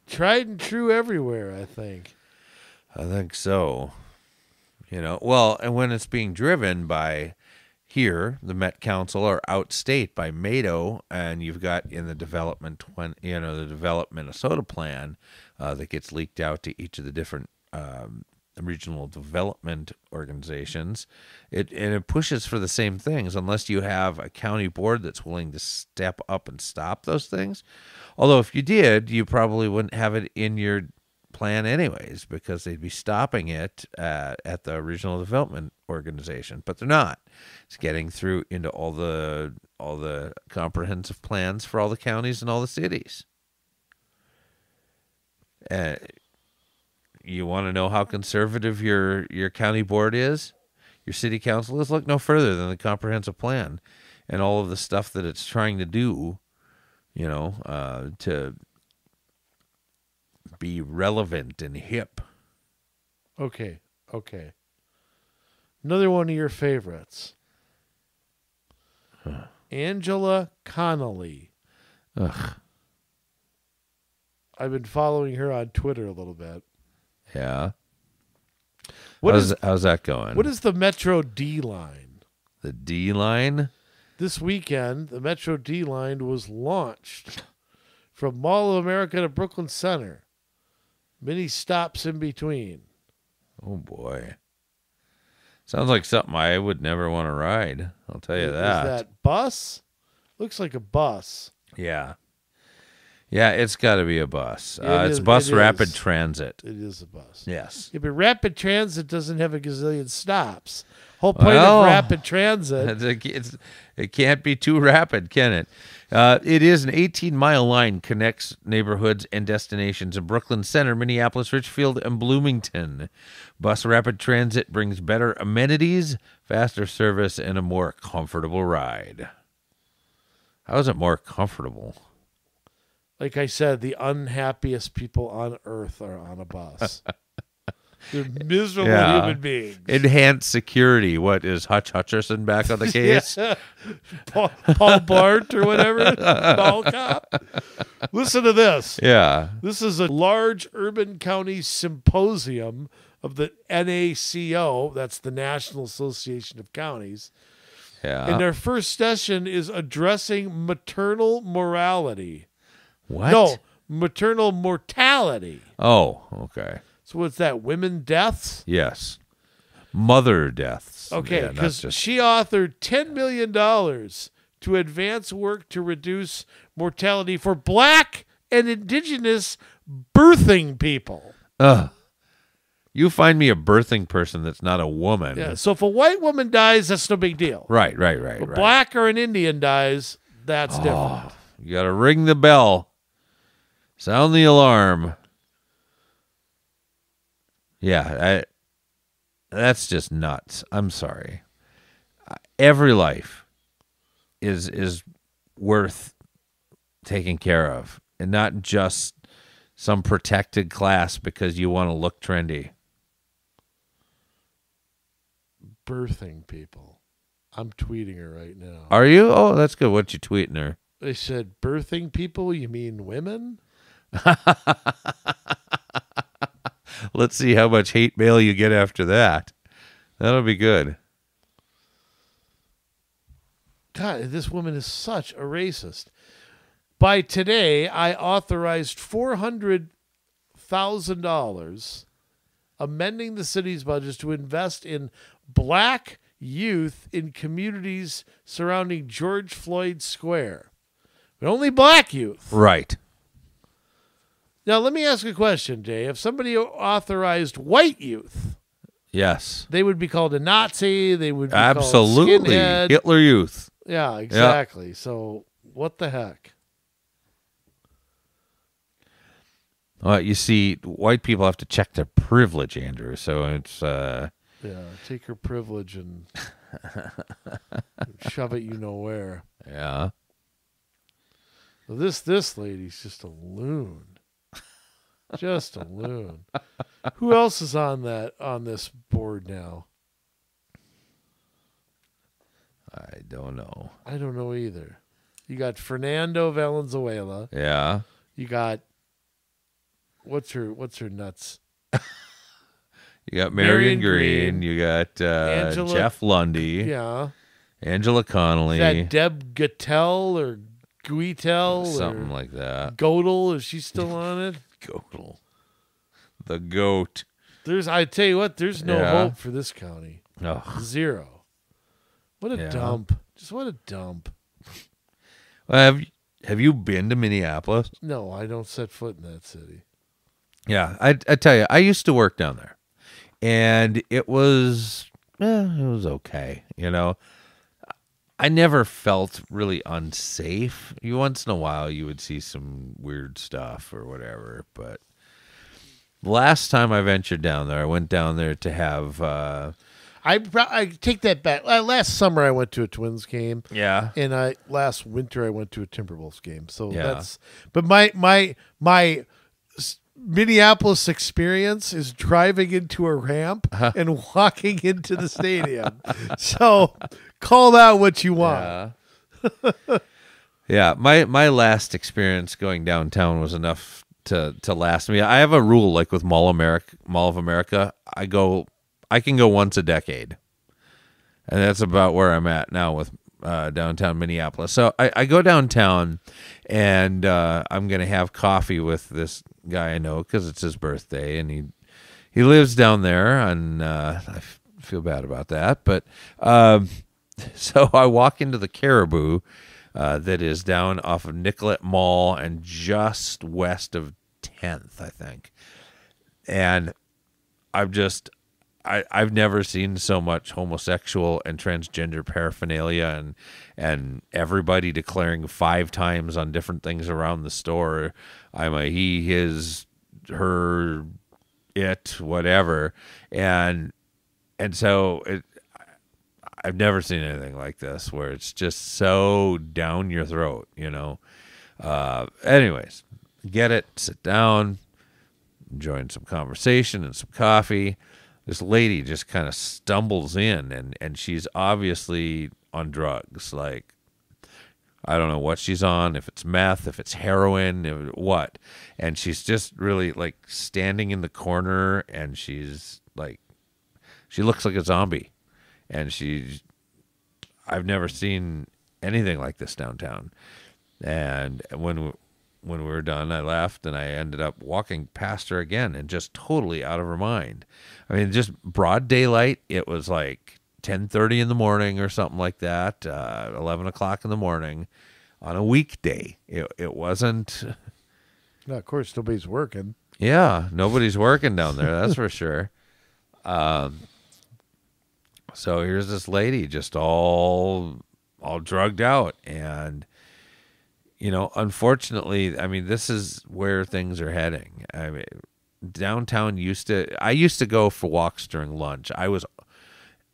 tried and true everywhere, I think. I think so. You know, well, and when it's being driven by here, the Met Council, or outstate by Mato, and you've got in the development, the Develop Minnesota plan that gets leaked out to each of the different regional development organizations, it pushes for the same things unless you have a county board that's willing to step up and stop those things. Although if you did, you probably wouldn't have it in your plan anyways, because they'd be stopping it at the Regional Development Organization, but they're not. It's getting through into all the comprehensive plans for all the counties and all the cities. You want to know how conservative your county board is, your city council is? Look no further than the comprehensive plan and all of the stuff that it's trying to do, to be relevant and hip. Okay. Another one of your favorites. Huh. Angela Connolly. Ugh. I've been following her on Twitter a little bit. Yeah. How's that going? What is the Metro D Line? The D Line? This weekend, the Metro D Line was launched from Mall of America to Brooklyn Center. Many stops in between. Oh, boy. Sounds like something I would never want to ride. I'll tell you that. Is that bus? Looks like a bus. Yeah. Yeah, it's got to be a bus. It's bus rapid transit. It is a bus. Yes. Yeah, but rapid transit doesn't have a gazillion stops. Whole point of rapid transit. It can't be too rapid, can it? It is an 18-mile line, connects neighborhoods and destinations in Brooklyn Center, Minneapolis, Richfield, and Bloomington. Bus rapid transit brings better amenities, faster service, and a more comfortable ride. How is it more comfortable? Like I said, the unhappiest people on earth are on a bus. They're miserable human beings. Enhanced security. What is Hutch Hutcherson back on the case? Paul Bart or whatever. Paul Cop. Listen to this. Yeah. This is a large urban county symposium of the NACO. That's the National Association of Counties. Yeah. And their first session is addressing maternal morality. What? No, maternal mortality. Oh, okay. So what's that, women deaths? Yes. Mother deaths. Okay, because she authored $10 million to advance work to reduce mortality for Black and Indigenous birthing people. You find me a birthing person that's not a woman. Yeah, so if a white woman dies, that's no big deal. Right. If a Black or an Indian dies, that's different. You got to ring the bell. Sound the alarm. Yeah, that's just nuts. I'm sorry. Every life is worth taking care of, and not just some protected class because you want to look trendy. Birthing people. I'm tweeting her right now. Are you? Oh, that's good. What you tweeting her? They said, birthing people, you mean women? Let's see how much hate mail you get after that. That'll be good. God, this woman is such a racist. By today, I authorized $400,000, amending the city's budget to invest in Black youth in communities surrounding George Floyd Square. But only Black youth. Right. Now, let me ask a question, Dave. If somebody authorized white youth, yes, they would be called a Nazi. They would be absolutely called skinhead. Hitler youth. Yeah, exactly. Yep. So what the heck? You see, white people have to check their privilege, Andrew. So it's yeah, take your privilege and shove it, where. Yeah. Well, this lady's just a loon. Just a loon. Who else is on this board now? I don't know. I don't know either. You got Fernando Valenzuela. Yeah. You got what's her nuts? You got Marion Greene. You got Jeff Lunde. Yeah. Angela Connolly. Is that Deb Gattel or Guitel? Something like that. Godel, is she still on it? Godel. The goat. I tell you what, there's no hope for this county. No. Zero. What a dump. Just what a dump. Well, have you been to Minneapolis? No, I don't set foot in that city. Yeah, I tell you, I used to work down there, and it was okay. You know, I never felt really unsafe. You once in a while you would see some weird stuff or whatever, but last time I ventured down there, I went down there to have. I take that back. Last summer I went to a Twins game. Yeah, and last winter I went to a Timberwolves game. So yeah. But my Minneapolis experience is driving into a ramp and walking into the stadium. So call that what you want. Yeah. Yeah, my last experience going downtown was enough to last me. I have a rule, like with Mall of America, I can go once a decade, and that's about where I'm at now with downtown Minneapolis. So I go downtown, and I'm gonna have coffee with this guy I know because it's his birthday, and he lives down there, and I feel bad about that, but so I walk into the Caribou that is down off of Nicollet Mall and just west of 10th, I think, and I've never seen so much homosexual and transgender paraphernalia and everybody declaring 5 times on different things around the store. I'm a he, his, her, it, whatever. And so I've never seen anything like this where it's just so down your throat, you know? Anyways, get it, sit down, enjoying some conversation and some coffee. This lady just kind of stumbles in, and she's obviously on drugs. Like, I don't know what she's on, if it's meth, if it's heroin, if what. And she's just really, like, standing in the corner, and she's, like, she looks like a zombie. And I've never seen anything like this downtown. And when we were done, I left, and I ended up walking past her again and just totally out of her mind. I mean, just broad daylight. It was like 10:30 in the morning or something like that, 11 o'clock in the morning on a weekday. It wasn't... No, of course, nobody's working. Yeah, nobody's working down there, that's for sure. So here's this lady just all drugged out, and... You know, unfortunately, I mean, this is where things are heading. I mean, downtown I used to go for walks during lunch.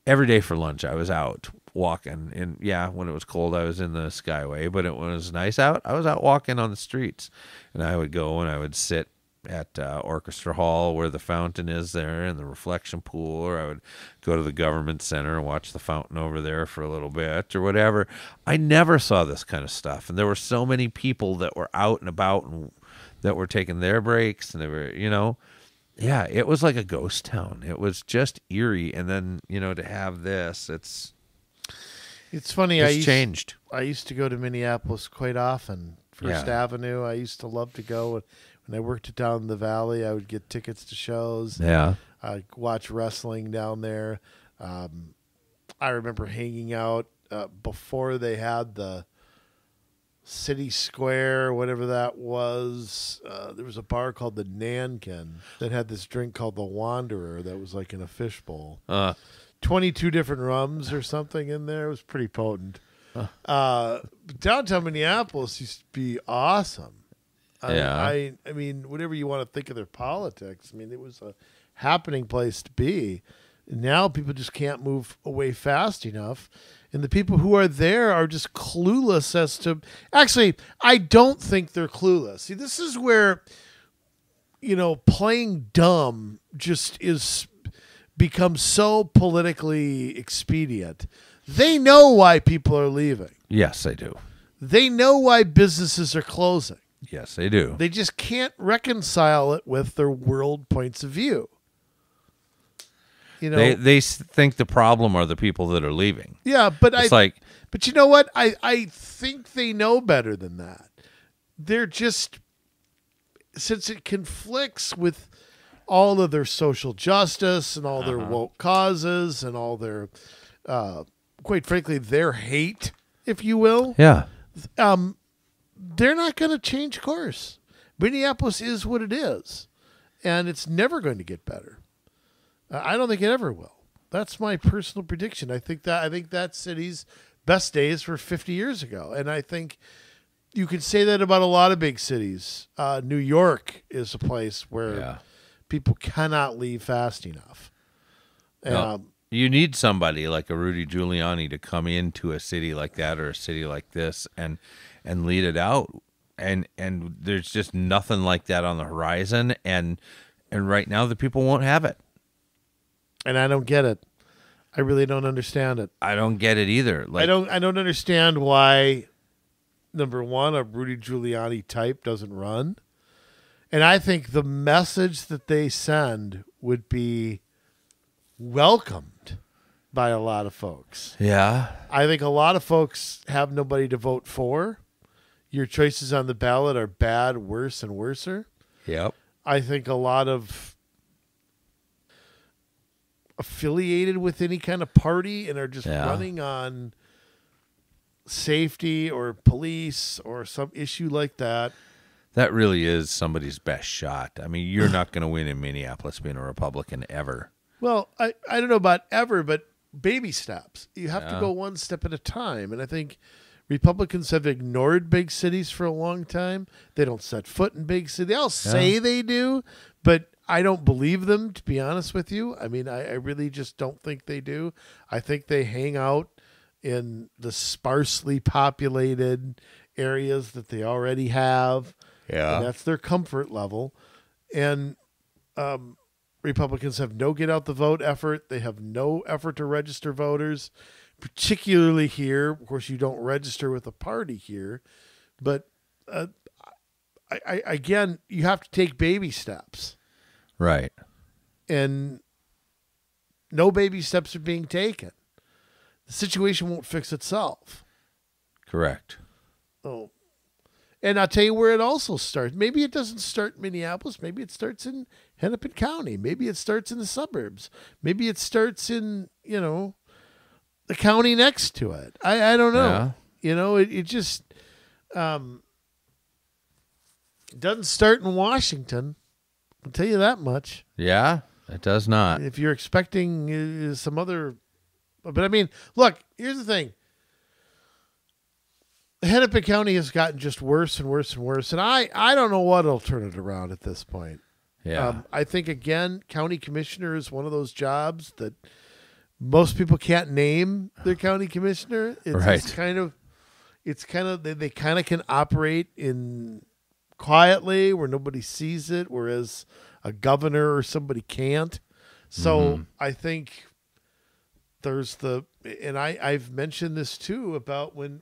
Every day for lunch, I was out walking. And yeah, when it was cold, I was in the Skyway. But when it was nice out, I was out walking on the streets. And I would go and I would sit at Orchestra Hall where the fountain is there and the reflection pool, or I would go to the government center and watch the fountain over there for a little bit or whatever. I never saw this kind of stuff. And there were so many people that were out and about and that were taking their breaks, and they were, you know, yeah, it was like a ghost town. It was just eerie. And then, you know, to have this, it's funny. I used to go to Minneapolis quite often. First Avenue. I used to love to go. When I worked down in the valley, I would get tickets to shows. Yeah, I'd watch wrestling down there. I remember hanging out before they had the City Square, whatever that was. There was a bar called the Nankin that had this drink called the Wanderer that was like in a fishbowl. 22 different rums or something in there. It was pretty potent. Downtown Minneapolis used to be awesome. Yeah. I mean, whatever you want to think of their politics, I mean, it was a happening place to be. Now people just can't move away fast enough. And the people who are there are just clueless as to... Actually, I don't think they're clueless. See, this is where, you know, playing dumb just becomes so politically expedient. They know why people are leaving. Yes, they do. They know why businesses are closing. Yes, they do. They just can't reconcile it with their world points of view. You know, they think the problem are the people that are leaving. Yeah, but but you know what? I think they know better than that. They're just, since it conflicts with all of their social justice and all their woke causes and all their, quite frankly, their hate, if you will. Yeah. They're not going to change course. Minneapolis is what it is. and it's never going to get better. I don't think it ever will. That's my personal prediction. I think that city's best days were 50 years ago, and I think you can say that about a lot of big cities. New York is a place where people cannot leave fast enough. You need somebody like a Rudy Giuliani to come into a city like that or a city like this and lead it out. And there's just nothing like that on the horizon. And right now the people won't have it. And I don't get it. I really don't understand it. I don't get it either. Like, I don't understand why, number one, a Rudy Giuliani type doesn't run. And I think the message that they send would be welcomed by a lot of folks. Yeah. I think a lot of folks have nobody to vote for. Your choices on the ballot are bad, worse, and worser. Yep. I think a lot of affiliated with any kind of party and are just running on safety or police or some issue like that. That really is somebody's best shot. I mean, you're not going to win in Minneapolis being a Republican ever. Well, I don't know about ever, but baby steps. You have to go one step at a time. And I think Republicans have ignored big cities for a long time. They don't set foot in big cities. They all say they do, but I don't believe them, to be honest with you. I mean, I really just don't think they do. I think they hang out in the sparsely populated areas that they already have. Yeah. And that's their comfort level. And Republicans have no get out the vote effort. They have no effort to register voters, particularly here. Of course, you don't register with a party here, but again, you have to take baby steps. Right. And no baby steps are being taken. The situation won't fix itself. Correct. Oh, and I'll tell you where it also starts. Maybe it doesn't start in Minneapolis. Maybe it starts in Hennepin County. Maybe it starts in the suburbs. Maybe it starts in, you know, the county next to it. I don't know. Yeah. You know, it just doesn't start in Washington. I'll tell you that much. Yeah, it does not. If you're expecting some other... But, I mean, look, here's the thing. Hennepin County has gotten just worse and worse and worse, and I don't know what'll turn it around at this point. Yeah, I think again, county commissioner is one of those jobs that most people can't name their county commissioner. It's kind of they kind of can operate in quietly where nobody sees it, whereas a governor or somebody can't. So I think there's the, and I've mentioned this too about when.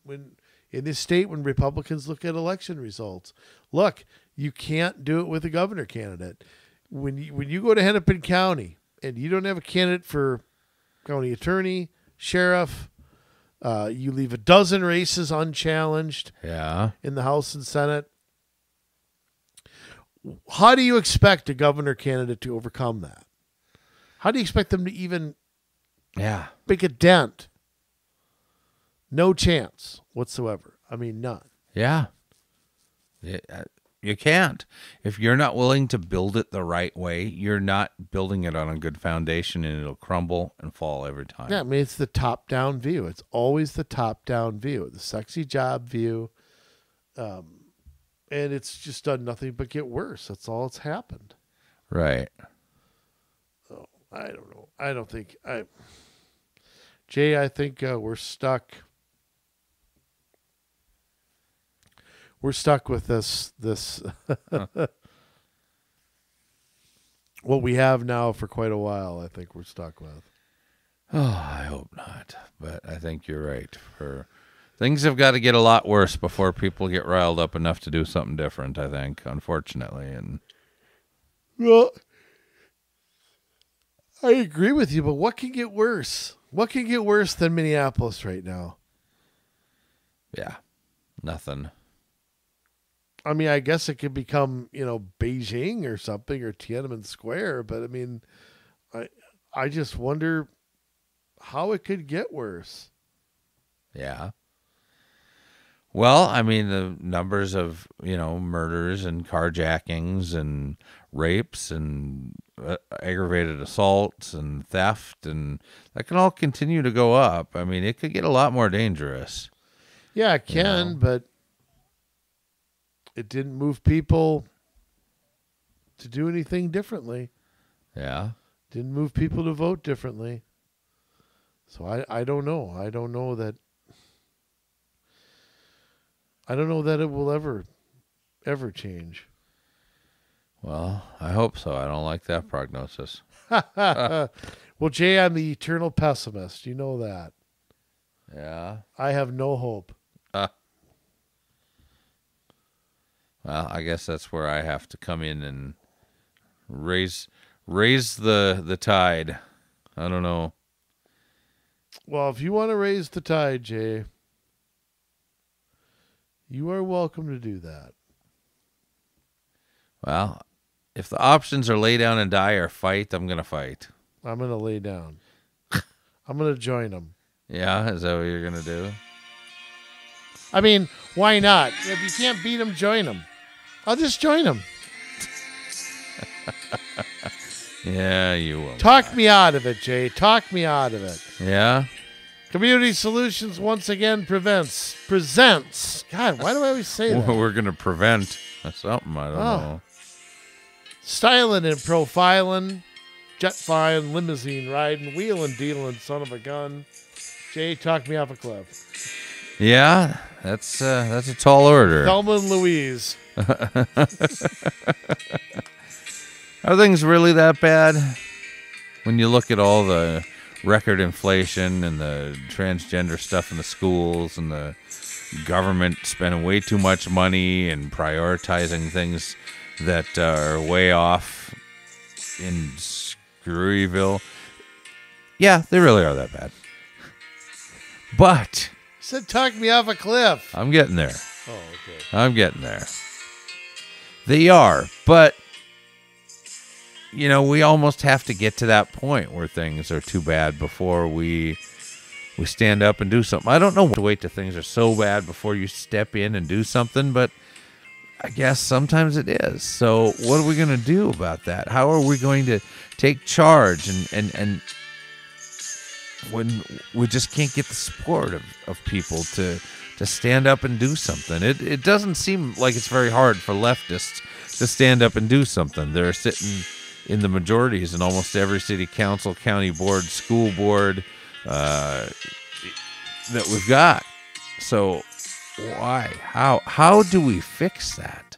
In this state, when Republicans look at election results, look, you can't do it with a governor candidate. When you go to Hennepin County and you don't have a candidate for county attorney, sheriff, you leave a dozen races unchallenged in the House and Senate. How do you expect a governor candidate to overcome that? How do you expect them to even make a dent? No chance whatsoever. I mean, none. Yeah. You can't. If you're not willing to build it the right way, you're not building it on a good foundation, and it'll crumble and fall every time. Yeah, I mean, it's the top-down view. It's always the top-down view, the sexy job view. And it's just done nothing but get worse. That's all that's happened. Right. Oh, I don't know. I don't think... Jay, I think we're stuck. We're stuck with this what we have now for quite a while. I think we're stuck with. Oh, I hope not, but I think you're right. For things have got to get a lot worse before people get riled up enough to do something different. I think, unfortunately, and well, I agree with you. But what can get worse? What can get worse than Minneapolis right now? Yeah, nothing. I mean, I guess it could become, you know, Beijing or something, or Tiananmen Square. But I mean, I just wonder how it could get worse. Yeah. Well, I mean, the numbers of, you know, murders and carjackings and rapes and aggravated assaults and theft, and that can all continue to go up. I mean, it could get a lot more dangerous. Yeah, it can, you know? But it didn't move people to do anything differently. Yeah. Didn't move people to vote differently. So I don't know. I don't know that. I don't know that it will ever change. Well, I hope so. I don't like that prognosis. Well, Jay, I'm the eternal pessimist. You know that. Yeah. I have no hope. Well, I guess that's where I have to come in and raise the tide. I don't know. Well, if you want to raise the tide, Jay, you are welcome to do that. Well, if the options are lay down and die or fight, I'm going to fight. I'm going to lay down. I'm going to join them. Yeah, is that what you're going to do? I mean, why not? If you can't beat them, join them. I'll just join them. Yeah, you will. Talk me out of it, Jay. Talk me out of it. Yeah? Community Solutions once again presents. God, why do I always say that? We're going to prevent something. I don't know. Styling and profiling, jet flying, limousine riding, wheeling, dealing, son of a gun. Jay, talk me off a cliff. Yeah, that's a tall order. Thelma and Louise. Are things really that bad? When you look at all the record inflation and the transgender stuff in the schools and the government spending way too much money and prioritizing things that are way off in Screwville. Yeah, they really are that bad. But you said talk me off a cliff. I'm getting there. Oh, okay. I'm getting there. They are, but you know, we almost have to get to that point where things are too bad before we stand up and do something. I don't know what to wait till things are so bad before you step in and do something, but I guess sometimes it is. So what are we going to do about that? How are we going to take charge and when we just can't get the support of people to stand up and do something? It doesn't seem like it's very hard for leftists to stand up and do something. They're sitting in the majorities in almost every city council, county board, school board that we've got. So why? How do we fix that?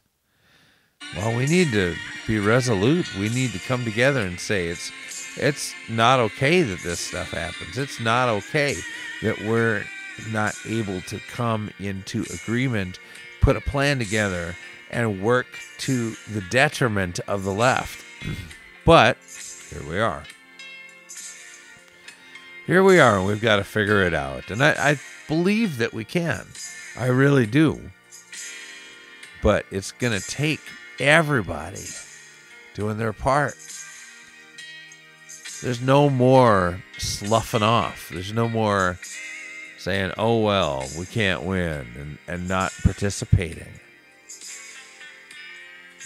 Well, we need to be resolute. We need to come together and say it's not okay that this stuff happens. It's not okay that we're not able to come into agreement, put a plan together, and work to the detriment of the left. But here we are. Here we are, and we've got to figure it out. And I believe that we can. I really do. But it's going to take everybody doing their part. There's no more sloughing off. There's no more saying, oh, well, we can't win and not participating.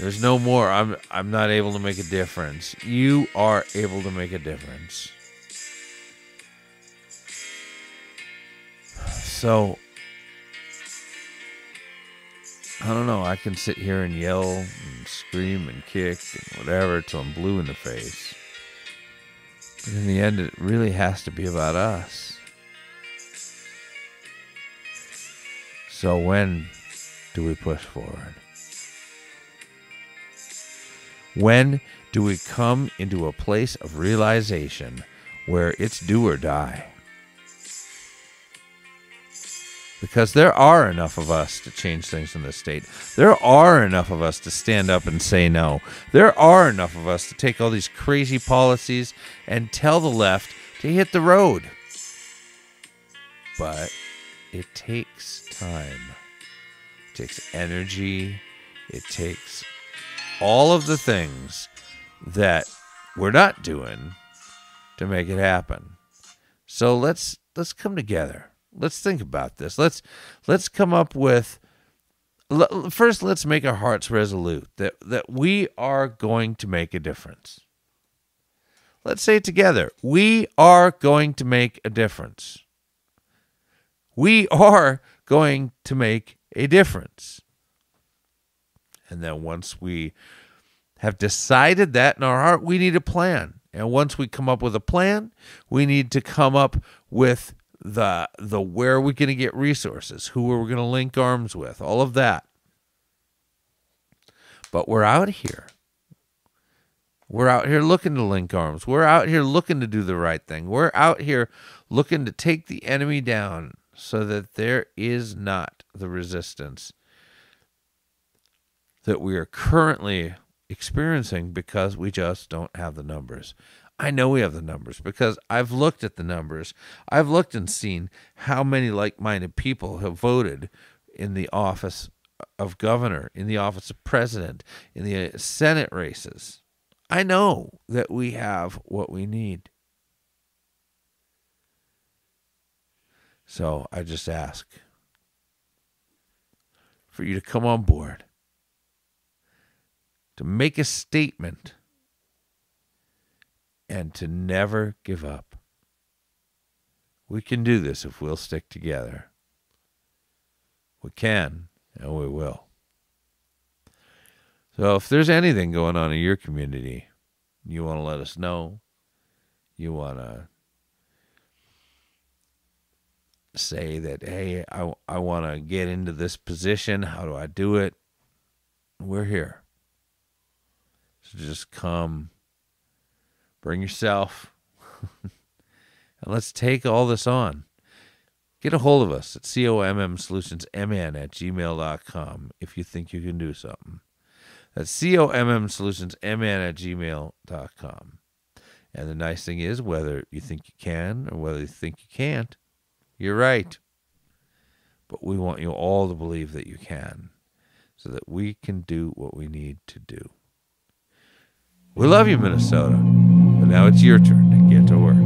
There's no more, I'm not able to make a difference. You are able to make a difference. So, I don't know, I can sit here and yell and scream and kick and whatever till I'm blue in the face. But in the end, it really has to be about us. So when do we push forward? When do we come into a place of realization where it's do or die? Because there are enough of us to change things in this state. There are enough of us to stand up and say no. There are enough of us to take all these crazy policies and tell the left to hit the road. But it takes time. It takes energy. It takes all of the things that we're not doing to make it happen. So let's come together. Let's think about this. Let's come up with, first, let's make our hearts resolute that we are going to make a difference. Let's say it together. We are going to make a difference. We are going to make a difference. And then once we have decided that in our heart, we need a plan. And once we come up with a plan, we need to come up with the where are we going to get resources, who are we going to link arms with, all of that. But we're out here. We're out here looking to link arms. We're out here looking to do the right thing. We're out here looking to take the enemy down so that there is not the resistance that we are currently experiencing because we just don't have the numbers. I know we have the numbers because I've looked at the numbers. I've looked and seen how many like-minded people have voted in the office of governor, in the office of president, in the Senate races. I know that we have what we need. So I just ask for you to come on board, to make a statement, and to never give up. We can do this if we'll stick together. We can, and we will. So if there's anything going on in your community, you want to let us know, you want to say that, hey, I want to get into this position, how do I do it? We're here. So just come. Bring yourself. And let's take all this on. Get a hold of us at COMMSolutionsMN@gmail.com if you think you can do something. That's COMMSolutionsMN@gmail.com. And the nice thing is, whether you think you can or whether you think you can't, you're right. But we want you all to believe that you can so that we can do what we need to do. We love you, Minnesota. But now it's your turn to get to work.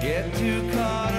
Get too caught.